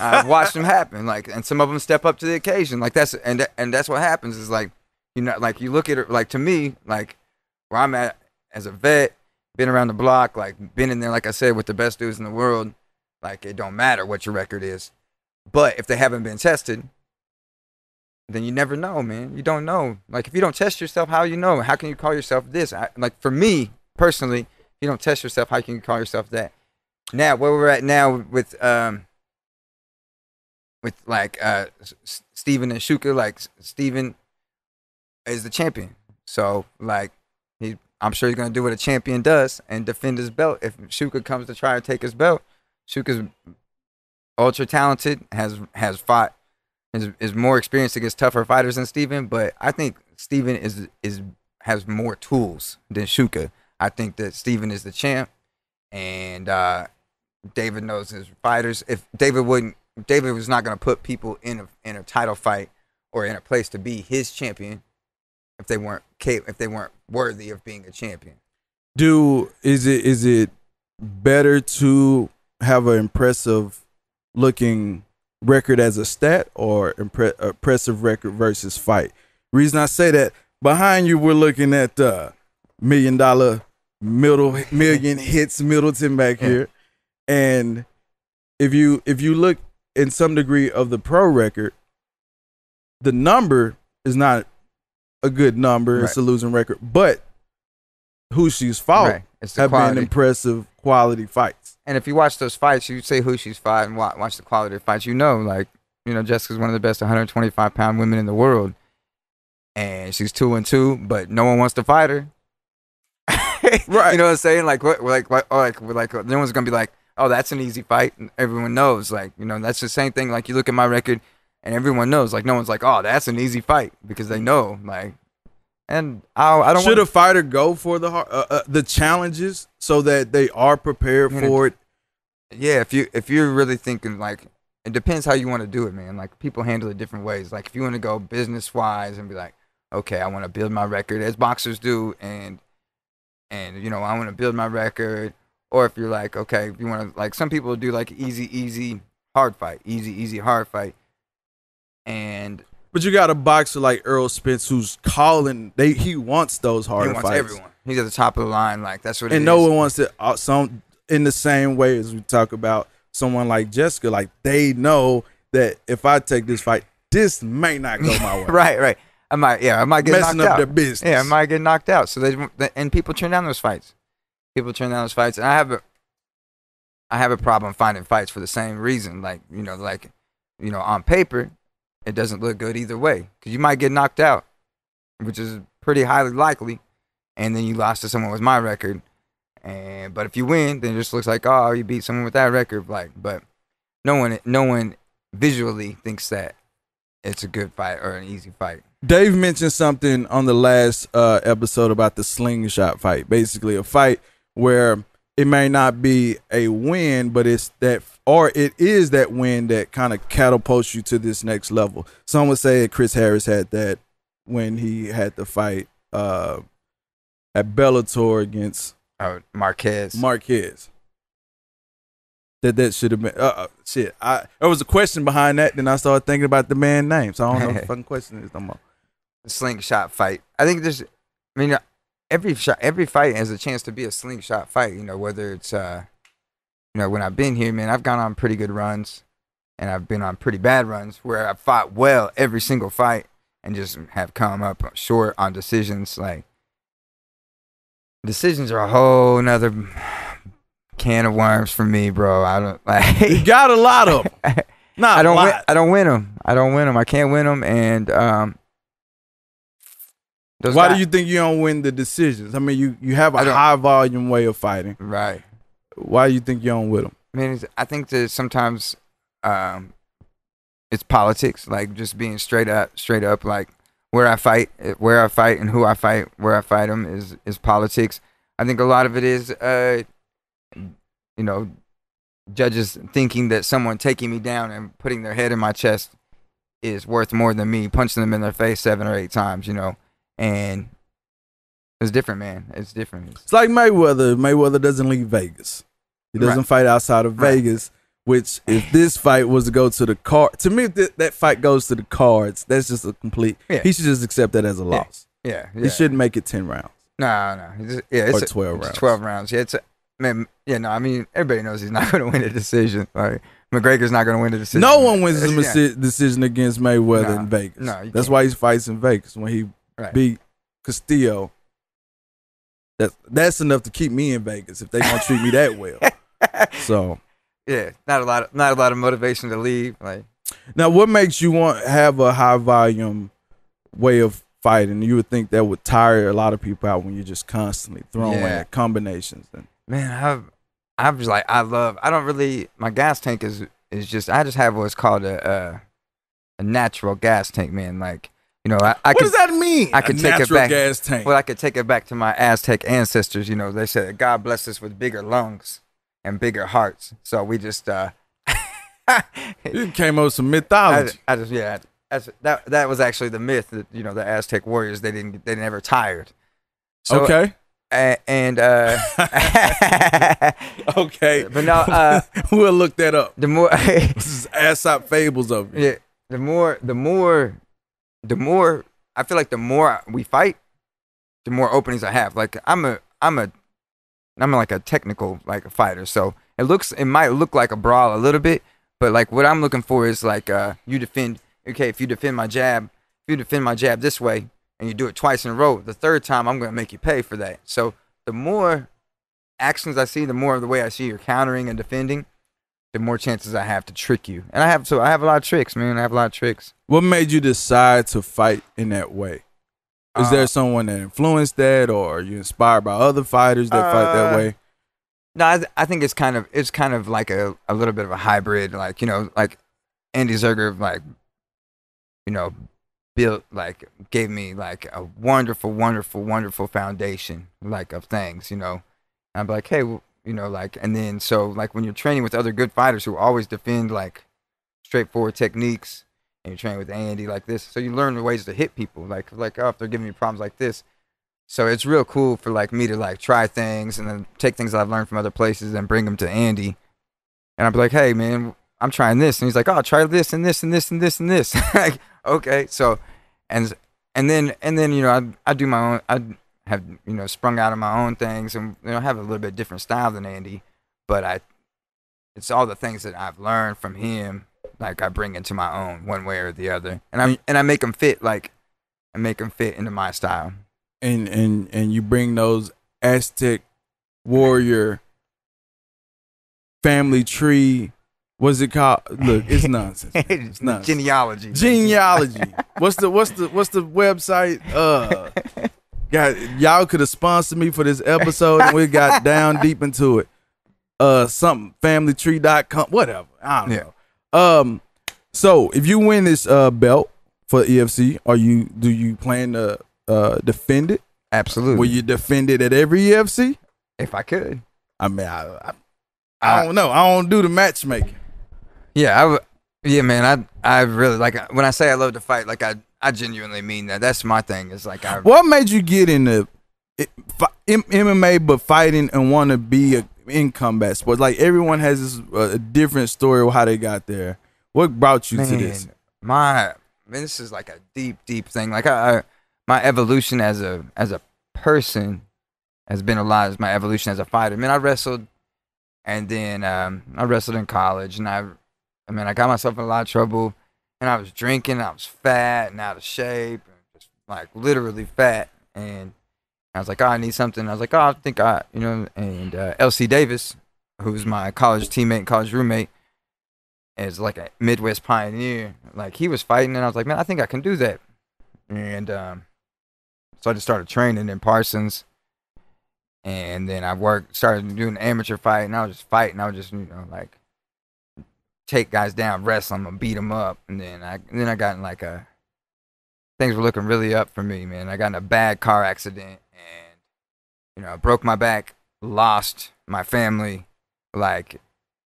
I've watched them happen. Like, and some of them step up to the occasion. Like, that's what happens. Is like, you know, like, you look at it. Like, to me, like, where I'm at as a vet, been around the block, like, been in there, like I said, with the best dudes in the world. Like, it don't matter what your record is, but if they haven't been tested, then you never know, man. You don't know. Like, if you don't test yourself, how you know? How can you call yourself this? Like, for me personally, if you don't test yourself, how can you call yourself that? Now, where we're at now with like Steven and Shuka, like, Steven is the champion, so like I'm sure he's gonna do what a champion does and defend his belt. If Shuka comes to try to take his belt, Shuka's ultra talented, has fought. Is more experienced against tougher fighters than Steven, but I think Steven has more tools than Shuka. I think that Steven is the champ, and David knows his fighters. If David was not going to put people in a title fight or in a place to be his champion if they weren't worthy of being a champion. Is it better to have an impressive looking record as a stat or impressive record versus fight? Reason I say that, behind you we're looking at million hits Middleton back here, and if you look in some degree of the pro record, the number is not a good number, right? It's a losing record, but who she's fought, right, have quality. Been impressive quality fights. And if you watch those fights, you say who she's fought and watch the quality of fights. You know, like, you know, Jessica's one of the best 125-pound women in the world, and she's 2-2, but no one wants to fight her. Right? You know what I'm saying? Like, no one's gonna be like, oh, that's an easy fight. And everyone knows, like, you know, that's the same thing. Like, you look at my record, and everyone knows, like, no one's like, oh, that's an easy fight, because they know, like. And I don't. Should a fighter go for the challenges so that they are prepared for it? Yeah, if you're really thinking, like, it depends how you want to do it, man. Like, people handle it different ways. Like, if you want to go business wise and be like, okay, I want to build my record as boxers do, and you know, I want to build my record. Or if you're like, okay, if you want to, like, some people do like easy, easy, hard fight, and. But you got a boxer like Earl Spence who's calling. He wants those hard fights. He wants everyone. He's at the top of the line. Like, that's what it is. And no one wants to. In the same way as we talk about someone like Jessica, like, they know that if I take this fight, this may not go my way. Right. I might get knocked out. Messing up their business. Yeah, I might get knocked out. So and people turn down those fights. People turn down those fights, and I have a problem finding fights for the same reason. Like, you know, on paper, it doesn't look good either way, because you might get knocked out, which is pretty highly likely, and then you lost to someone with my record. But if you win, then it just looks like, oh, you beat someone with that record. But no one visually thinks that it's a good fight or an easy fight. Dave mentioned something on the last episode about the slingshot fight. Basically, a fight where it may not be a win, but it's that, or it is that win that kind of catapults you to this next level. Some would say Chris Harris had that when he had the fight at Bellator against Marquez. That should have been shit. There was a question behind that, then I started thinking about the man's name, so I don't know what the fucking question is no more. The slingshot fight. I think there's, I mean, every fight has a chance to be a slingshot fight. You know, whether it's you know, when I've been here, man, I've gone on pretty good runs, and I've been on pretty bad runs where I fought well every single fight and just have come up short on decisions. Like, decisions are a whole nother can of worms for me, bro. I don't like. You got a lot of them. I don't win them. I can't win them. And why do you think you don't win the decisions? I mean, you have a high volume way of fighting, right? Why do you think you don't win them? I mean, I think that sometimes it's politics, like just being straight up, like where I fight, and who I fight, where I fight them is politics. I think a lot of it is. You know, judges thinking that someone taking me down and putting their head in my chest is worth more than me punching them in their face 7 or 8 times, you know. And it's different, man. It's different. It's like Mayweather. Mayweather doesn't leave Vegas. He doesn't fight outside of Vegas, which if this fight was to go to the card, to me, if that fight goes to the cards, that's just a complete, he should just accept that as a loss. Yeah. He shouldn't make it 10 rounds. No. Just, it's 12 rounds. 12 rounds. Yeah, it's everybody knows he's not going to win a decision. Like, McGregor's not going to win a decision. No one wins a decision against Mayweather in Vegas. That's why he fights in Vegas. When he beat Castillo, that's enough to keep me in Vegas if they don't treat me that well. So, yeah, not a lot of motivation to leave. Like, now, what makes you have a high volume way of fighting? You would think that would tire a lot of people out when you're just constantly throwing at combinations and. Man, I'm just like, my gas tank is just, I just have what's called a natural gas tank, man. Like, you know, I what does that mean? I could take it back. Gas tank. Well, I could take it back to my Aztec ancestors. You know, they said God blessed us with bigger lungs and bigger hearts. So we just you came up with some mythology. That was actually the myth that, you know, the Aztec warriors, they never tired. So, okay. Okay, but no, we'll look that up. The more this is Aesop fables over here. Yeah, the more I feel like the more we fight, the more openings I have. Like I'm like a technical fighter, so it might look like a brawl a little bit, but like what I'm looking for is like you defend. Okay, if you defend my jab this way, and you do it twice in a row, the third time I'm going to make you pay for that. So the more actions I see, the more of the way I see you're countering and defending, the more chances I have to trick you. And I have a lot of tricks, man. I have a lot of tricks. What made you decide to fight in that way? Is there someone that influenced that, or are you inspired by other fighters that fight that way? No, I think it's kind of like a little bit of a hybrid, like, you know, like Andy Zerger, like, you know, built, like, gave me like a wonderful foundation, like, of things, you know. And I'm like, hey, well, you know, like, and then so like when you're training with other good fighters who always defend like straightforward techniques, and you're training with Andy like this, so you learn the ways to hit people, like oh, if they're giving me problems like this. So it's real cool for like me to like try things and then take things that I've learned from other places and bring them to Andy. And I'm like, hey man, I'm trying this, and he's like, oh, try this and this and this and this and this. Like, okay, so and then you know, I do my own. I have, you know, sprung out of my own things, and you know, I have a little bit different style than Andy, but it's all the things that I've learned from him, like I bring into my own one way or the other, and I make them fit, like I make them fit into my style. And you bring those Aztec Warrior, family tree. What's it called? Look, it's nonsense. It's nonsense. Genealogy. Genealogy. What's the website? Y'all could have sponsored me for this episode, and we got down deep into it. Something familytree.com, whatever. I don't know. So if you win this belt for EFC, do you plan to defend it? Absolutely. Will you defend it at every EFC? If I could. I mean, I don't know. I don't do the matchmaking. Yeah, man. I really like when I say I love to fight. Like I genuinely mean that. That's my thing. It's like what made you get into MMA, but fighting and want to be in combat sports? Like everyone has this a different story of how they got there. What brought you to this? This is like a deep thing. Like my evolution as a person has been a lot. Is my evolution as a fighter. Man, I wrestled. And then I wrestled in college, and I got myself in a lot of trouble, and I was drinking, I was fat and out of shape, and just like literally fat. And I was like, oh, I need something. I was like, oh, I think and LC Davis, who's my college teammate and college roommate, is like a Midwest pioneer. Like he was fighting, and I was like, man, I think I can do that. And so I just started training in Parsons. And then I started doing amateur fight, and I was just fighting. I would just, like take guys down, wrestle them, beat them up. And then I got in like things were looking really up for me, man. I got in a bad car accident, and I broke my back, lost my family, so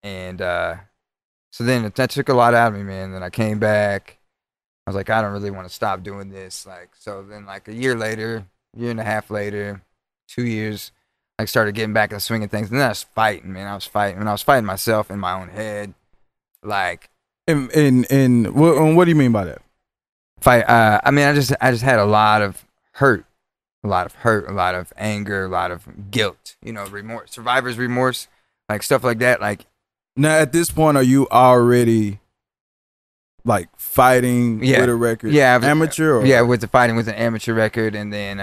then that took a lot out of me, man. Then I came back. I was like, I don't really want to stop doing this, so. Then like year and a half later, 2 years. I started getting back in the swing of things, and then I was fighting, man. I was fighting myself in my own head, like. And what do you mean by that? Fight. I mean, I just had a lot of hurt, a lot of anger, a lot of guilt. Remorse, survivor's remorse, like stuff like that. Like, now at this point, are you already like fighting with a record? Yeah, amateur. Or? Yeah, with an amateur record, and then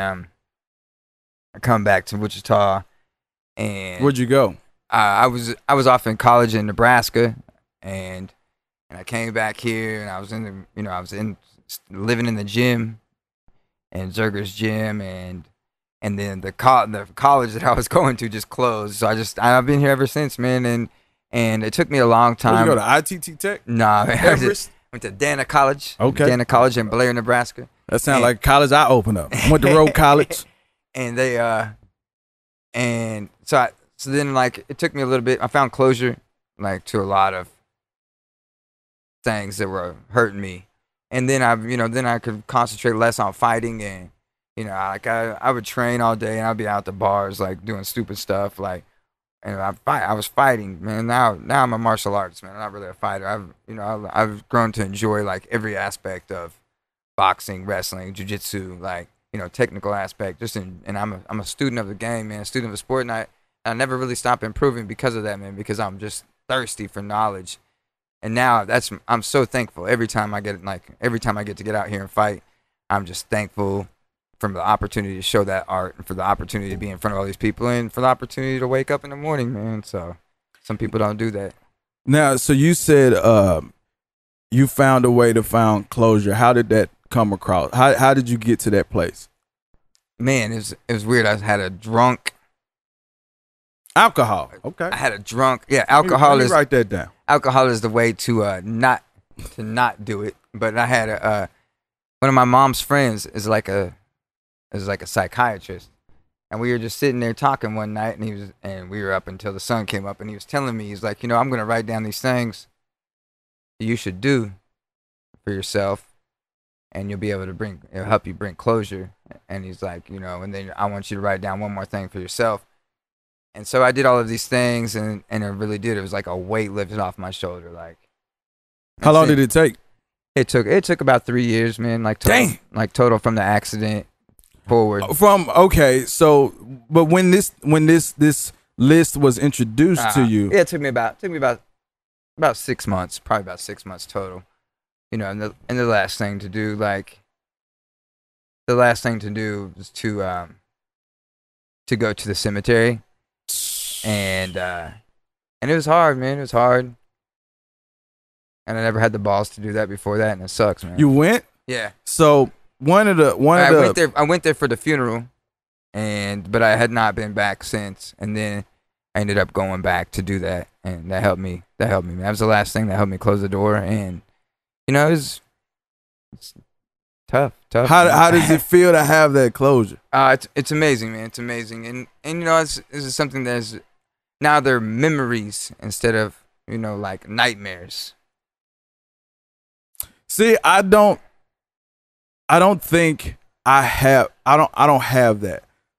I come back to Wichita, and where'd you go? I was off in college in Nebraska, and I came back here, and I was in the living in the gym, and Zerger's gym, and then the college that I was going to just closed. So I've been here ever since, man, and it took me a long time. Did you go to ITT Tech? Nah, man, I went to Dana College. Okay, Dana College in Blair, Nebraska. That sounds like college I opened up. I went to Rowe College. And they, so then like it took me a little bit. I found closure, like to a lot of things that were hurting me. And then I could concentrate less on fighting, and I would train all day, and I'd be out at the bars like doing stupid stuff, like. And I was fighting, man. Now I'm a martial artist, man. I'm not really a fighter. I've grown to enjoy like every aspect of boxing, wrestling, jiu-jitsu, like. Technical aspect, and I'm a student of the game, man, a student of the sport, and I never really stopped improving because of that, man, because I'm just thirsty for knowledge. And now I'm so thankful every time I get to get out here and fight, I'm just thankful for the opportunity to show that art, and for the opportunity to be in front of all these people, and for the opportunity to wake up in the morning, man. So some people don't do that. Now, so you said you found a way to find closure. How did that come across? How did you get to that place? Man, it was weird. I had a drunk alcohol. Okay. I had a drunk. Yeah, alcohol. Let me write that down. Alcohol is the way to not do it. But I had a one of my mom's friends is like a psychiatrist, and we were just sitting there talking one night, and we were up until the sun came up, and he was telling me, he's like, I'm gonna write down these things you should do for yourself, and you'll be able to it'll help you bring closure. And he's like, and then I want you to write down one more thing for yourself. And so I did all of these things, and it really did. It was like a weight lifted off my shoulder. Like, how long did it take? It took about 3 years, man. Like total, dang. Like total from the accident forward. But when this list was introduced to you, yeah, it took me about 6 months, probably about 6 months total. And the last thing to do, was to go to the cemetery. And it was hard, man. It was hard. And I never had the balls to do that before that, and it sucks, man. You went? Yeah. So I went there for the funeral, but I had not been back since. And then I ended up going back to do that, and that helped me. That helped me. That was the last thing that helped me close the door. And you know, it's tough. How does it feel to have that closure? It's amazing, man. It's amazing, and you know, this is something that's now they're memories instead of, you know, like nightmares. See, I don't have that.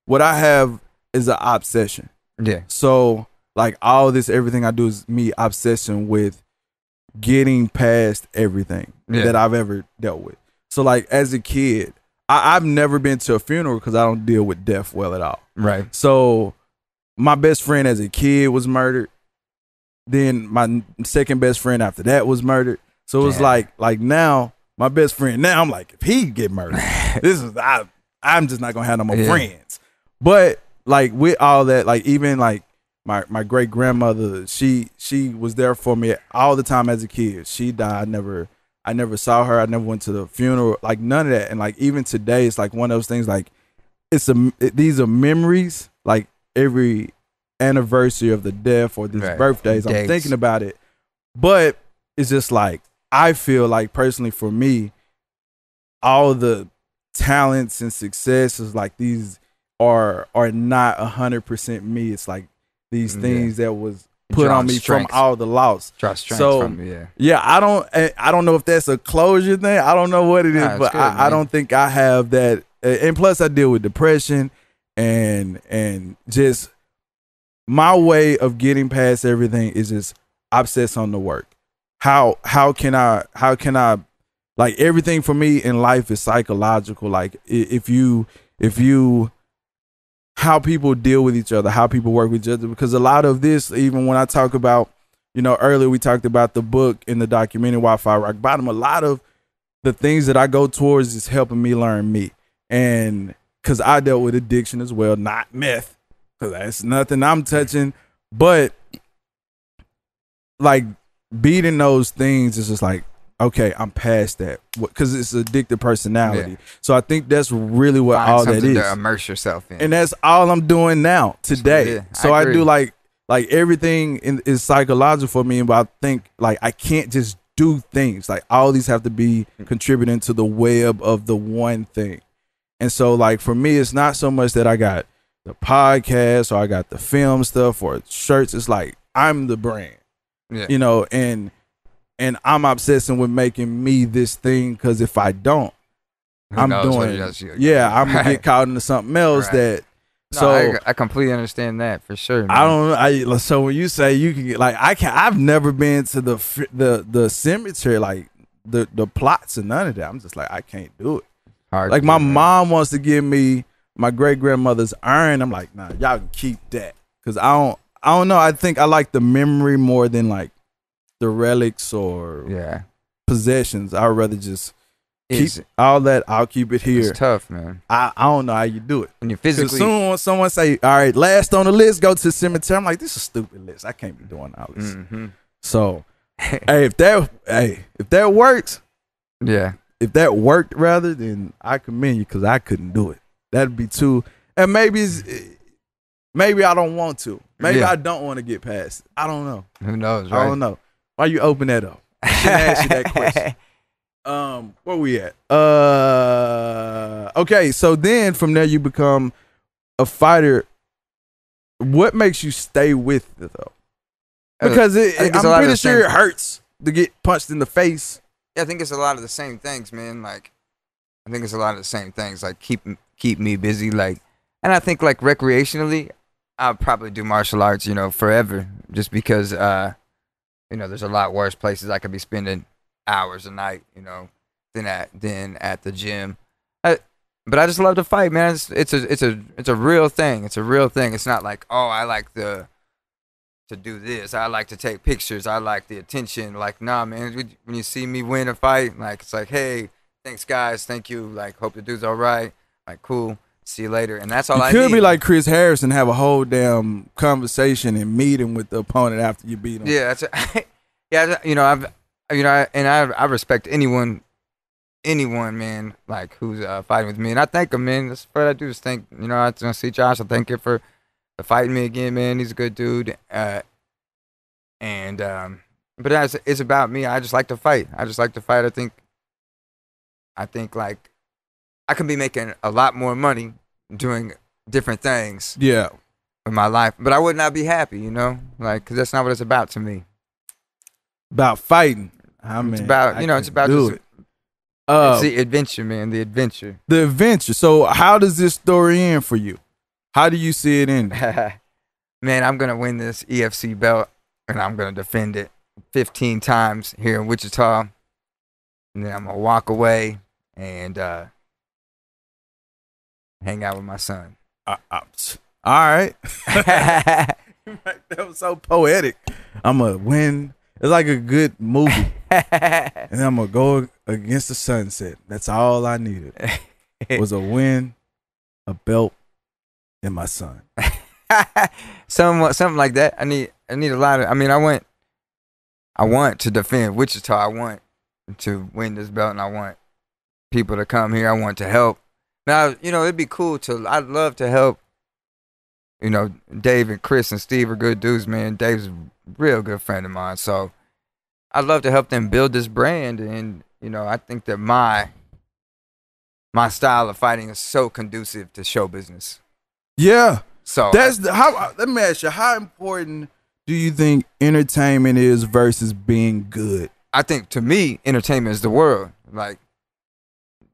What I have is an obsession. Yeah. So like everything I do is me obsession with getting past everything that I've ever dealt with. So like as a kid, I've never been to a funeral because I don't deal with death well at all. Right. So my best friend as a kid was murdered. Then my second best friend after that was murdered. So it was like now my best friend now, I'm like, if he get murdered, I'm just not gonna have no more friends. But like with all that, like even like my great grandmother, she was there for me all the time as a kid. She died. I never saw her. I never went to the funeral. Like none of that. And like even today, it's like one of those things. Like these are memories. Like every anniversary of the death or these birthdays, I'm thinking about it. But it's just like I feel like personally for me, all the talents and successes like these are not 100% me. It's like these things that was put on me from all the loss. I don't know if that's a closure thing. I don't know what it is, but I don't think I have that. And plus, I deal with depression and just my way of getting past everything is just obsessed on the work. How can I like everything for me in life is psychological. Like if you how people deal with each other, how people work with each other, because a lot of this, even when I talk about, you know, earlier we talked about the book and the documentary Wi-Fi Rock Bottom, a lot of the things that I go towards is helping me learn me. And because I dealt with addiction as well, not meth, because that's nothing I'm touching, but like beating those things is just like, okay, I'm past that, because it's addictive personality. Yeah. So I think that's really what all that is. To immerse yourself in, and that's all I'm doing now today. Yeah, so I do like everything is psychological for me, but I think like I can't just do things. Like all these have to be contributing to the web of the one thing. And so like for me, it's not so much that I got the podcast or I got the film stuff or shirts. It's like I'm the brand. Yeah. You know, and I'm obsessing with making me this thing, because if I don't, I'm gonna get caught into something else. I completely understand that for sure, man. So when you say you can get like I've never been to the cemetery, like the plots and none of that. I'm just like I can't do it. Like my mom wants to give me my great grandmother's urn. I'm like, nah, y'all can keep that, because I don't know. I think I like the memory more than like the relics or possessions. I'd rather just keep all that. I'll keep it here. It's tough, man. I don't know how you do it. And you physically. Soon when someone say, all right, last on the list, go to the cemetery. I'm like, this is a stupid list. I can't be doing all this. Mm-hmm. So, if that works, if that worked rather, then I commend you, because I couldn't do it. That'd be too. And maybe maybe I don't want to. Maybe I don't want to get past it. I don't know. Who knows, right? I don't know. Why you open that up? I shouldn't ask you that question. Where we at? Okay, so then from there you become a fighter. What makes you stay with it, though? Because I'm pretty sure it hurts to get punched in the face. Yeah, I think it's a lot of the same things, man. Like, I think it's a lot of the same things. Like, keep me busy. Like, and I think, like, recreationally, I'll probably do martial arts, you know, forever, just because, you know, there's a lot worse places I could be spending hours a night, you know, than at the gym. But I just love to fight, man. It's a real thing. It's a real thing. It's not like, oh, I like to do this. I like to take pictures. I like the attention. Like, nah, man. When you see me win a fight, like, it's like, hey, thanks, guys. Thank you. Like, hope the dude's all right. Like, cool. See you later. And that's all I need. You could be like Chris Harrison, have a whole damn conversation and meeting with the opponent after you beat him. Yeah, that's yeah. I respect anyone, man, like who's fighting with me, and I thank him, man. That's what I do. Just thank, I just see Josh. I thank him for fighting me again, man. He's a good dude. But it's about me. I just like to fight. I think like I could be making a lot more money doing different things. Yeah. In my life, but I would not be happy, like, cause that's not what it's about to me. About fighting. I mean, it's about it's about just, it's the adventure, man. The adventure. The adventure. So, how does this story end for you? How do you see it end? Man, I'm gonna win this EFC belt, and I'm gonna defend it 15 times here in Wichita, and then I'm gonna walk away and hang out with my son. All right. That was so poetic. I'm gonna win. It's like a good movie. And I'm gonna go against the sunset. That's all I needed. Was a win, a belt, and my son. Something like that. I need a lot of. I want to defend Wichita. I want to win this belt, and I want people to come here. I want to help. Now, it'd be cool to. I'd love to help. Dave and Chris and Steve are good dudes, man. Dave's a real good friend of mine, so I'd love to help them build this brand. And I think that my style of fighting is so conducive to show business. Yeah. So let me ask you, how important do you think entertainment is versus being good? I think to me, entertainment is the world. Like,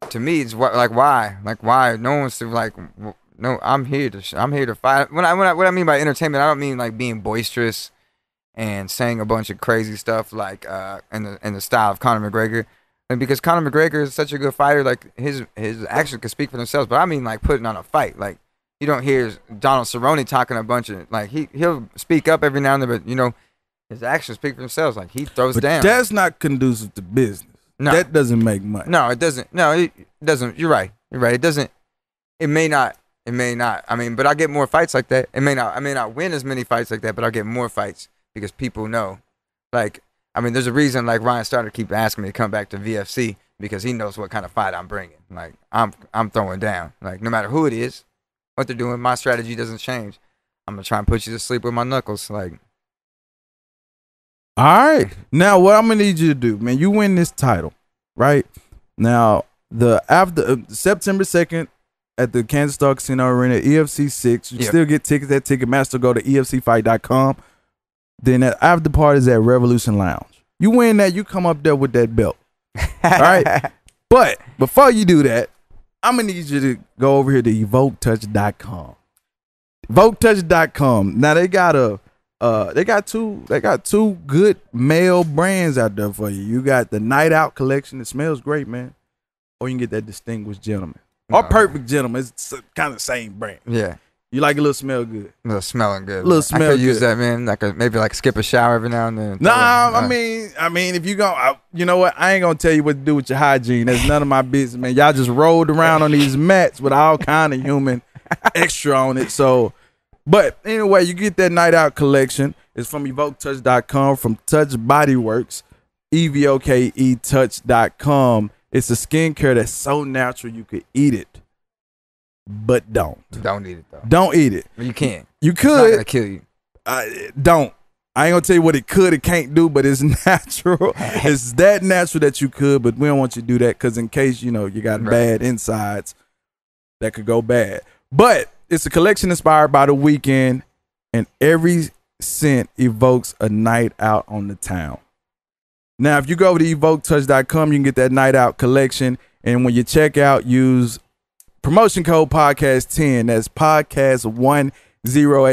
to me, it's what, like why no one's to like. No, I'm here to fight. What I mean by entertainment, I don't mean like being boisterous and saying a bunch of crazy stuff like in the style of Conor McGregor. And because Conor McGregor is such a good fighter, like his actions can speak for themselves. But I mean like putting on a fight. Like, you don't hear Donald Cerrone talking a bunch of, like, he'll speak up every now and then, but his actions speak for themselves. Like, he throws down. That's not conducive to business. No. That doesn't make money. No, it doesn't. No, it doesn't. You're right. It doesn't. It may not. I mean, but I get more fights like that. I may not win as many fights like that, but I get more fights because people know. Like, I mean, there's a reason like Ryan Starter keep asking me to come back to VFC because he knows what kind of fight I'm bringing. Like, I'm throwing down. Like, no matter who it is, what they're doing, my strategy doesn't change. I'm gonna try and put you to sleep with my knuckles. Like, all right. Now, what I'm gonna need you to do, man, you win this title, right? Now, after September 2nd. At the Kansas Star Casino Arena, EFC 6. You still get tickets at Ticketmaster. Go to EFCfight.com. Then that after party is at Revolution Lounge. You win that, you come up there with that belt. All right? But before you do that, I'm going to need you to go over here to EvokeTouch.com. EvokeTouch.com. Now, they got two good male brands out there for you. You got the Night Out collection. It smells great, man. Or you can get that Distinguished Gentleman. Or Perfect Gentleman. It's kind of the same brand. Yeah. You like a little smell good. A little smelling good. I could use that, man. Maybe skip a shower every now and then. I mean, if you go, you know what? I ain't going to tell you what to do with your hygiene. That's none of my business, man. Y'all just rolled around on these mats with all kind of human extra on it. So, but anyway, you get that Night Out collection. It's from EvokeTouch.com, from Touch Body Works, EvokeTouch.com. It's a skincare that's so natural you could eat it, but don't. Don't eat it, though. Don't eat it. You can. You could. It's not gonna kill you. Don't. I ain't gonna tell you what it could and can't do, but it's natural. It's that natural that you could, but we don't want you to do that because in case, you got bad insides, that could go bad. But it's a collection inspired by The Weeknd, and every scent evokes a night out on the town. Now, if you go over to evoketouch.com, you can get that Night Out collection. And when you check out, use promotion code podcast10. That's podcast10 at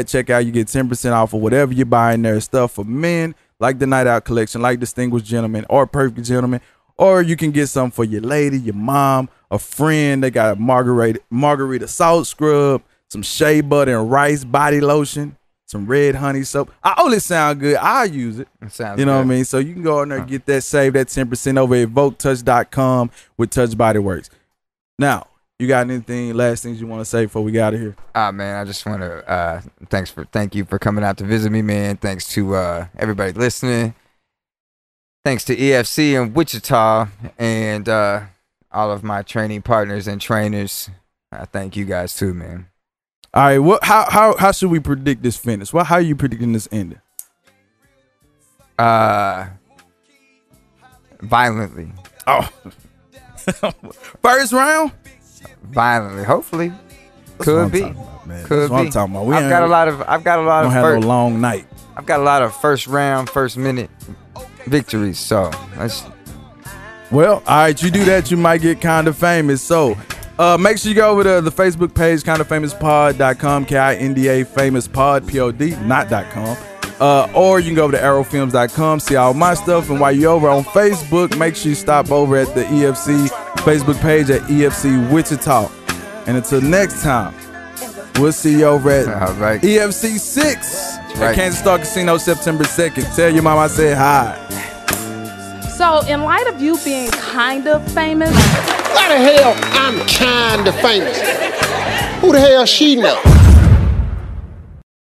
checkout. You get 10% off of whatever you're buying there. Stuff for men, like the Night Out collection, like Distinguished Gentleman or Perfect Gentleman. Or you can get something for your lady, your mom, a friend. They got a margarita salt scrub, some shea butter and rice body lotion. Some red honey soap. I only sound good. I use it. What I mean? So you can go in there and get that, save that 10% over at EvokeTouch.com with Touch Body Works. Now, You got anything, last things you want to say before we get out of here? Ah, man, I just want to thank you for coming out to visit me, man. Thanks to everybody listening. Thanks to EFC in Wichita and all of my training partners and trainers. I thank you guys too, man. All right, what? How should we predict this finish? Well, how are you predicting this ending? Violently. Oh, first round. Violently, hopefully. Could be. Could be. I'm talking about. I've got a lot of first, a long night. I've got a lot of first round, first minute victories. So that's. Well, all right. You do that, you might get Kinda Famous. So, make sure you go over to the Facebook page, kindafamospod.com, KINDA famous pod, POD, not.com. Or you can go over to arrowfilms.com, see all my stuff. And while you're over on Facebook, make sure you stop over at the EFC Facebook page at EFC Wichita. And until next time, we'll see you over at EFC 6 at Kansas Star Casino September 2nd. Tell your mom I said hi. So, in light of you being kind of famous... Why the hell I'm kind of famous? Who the hell she know?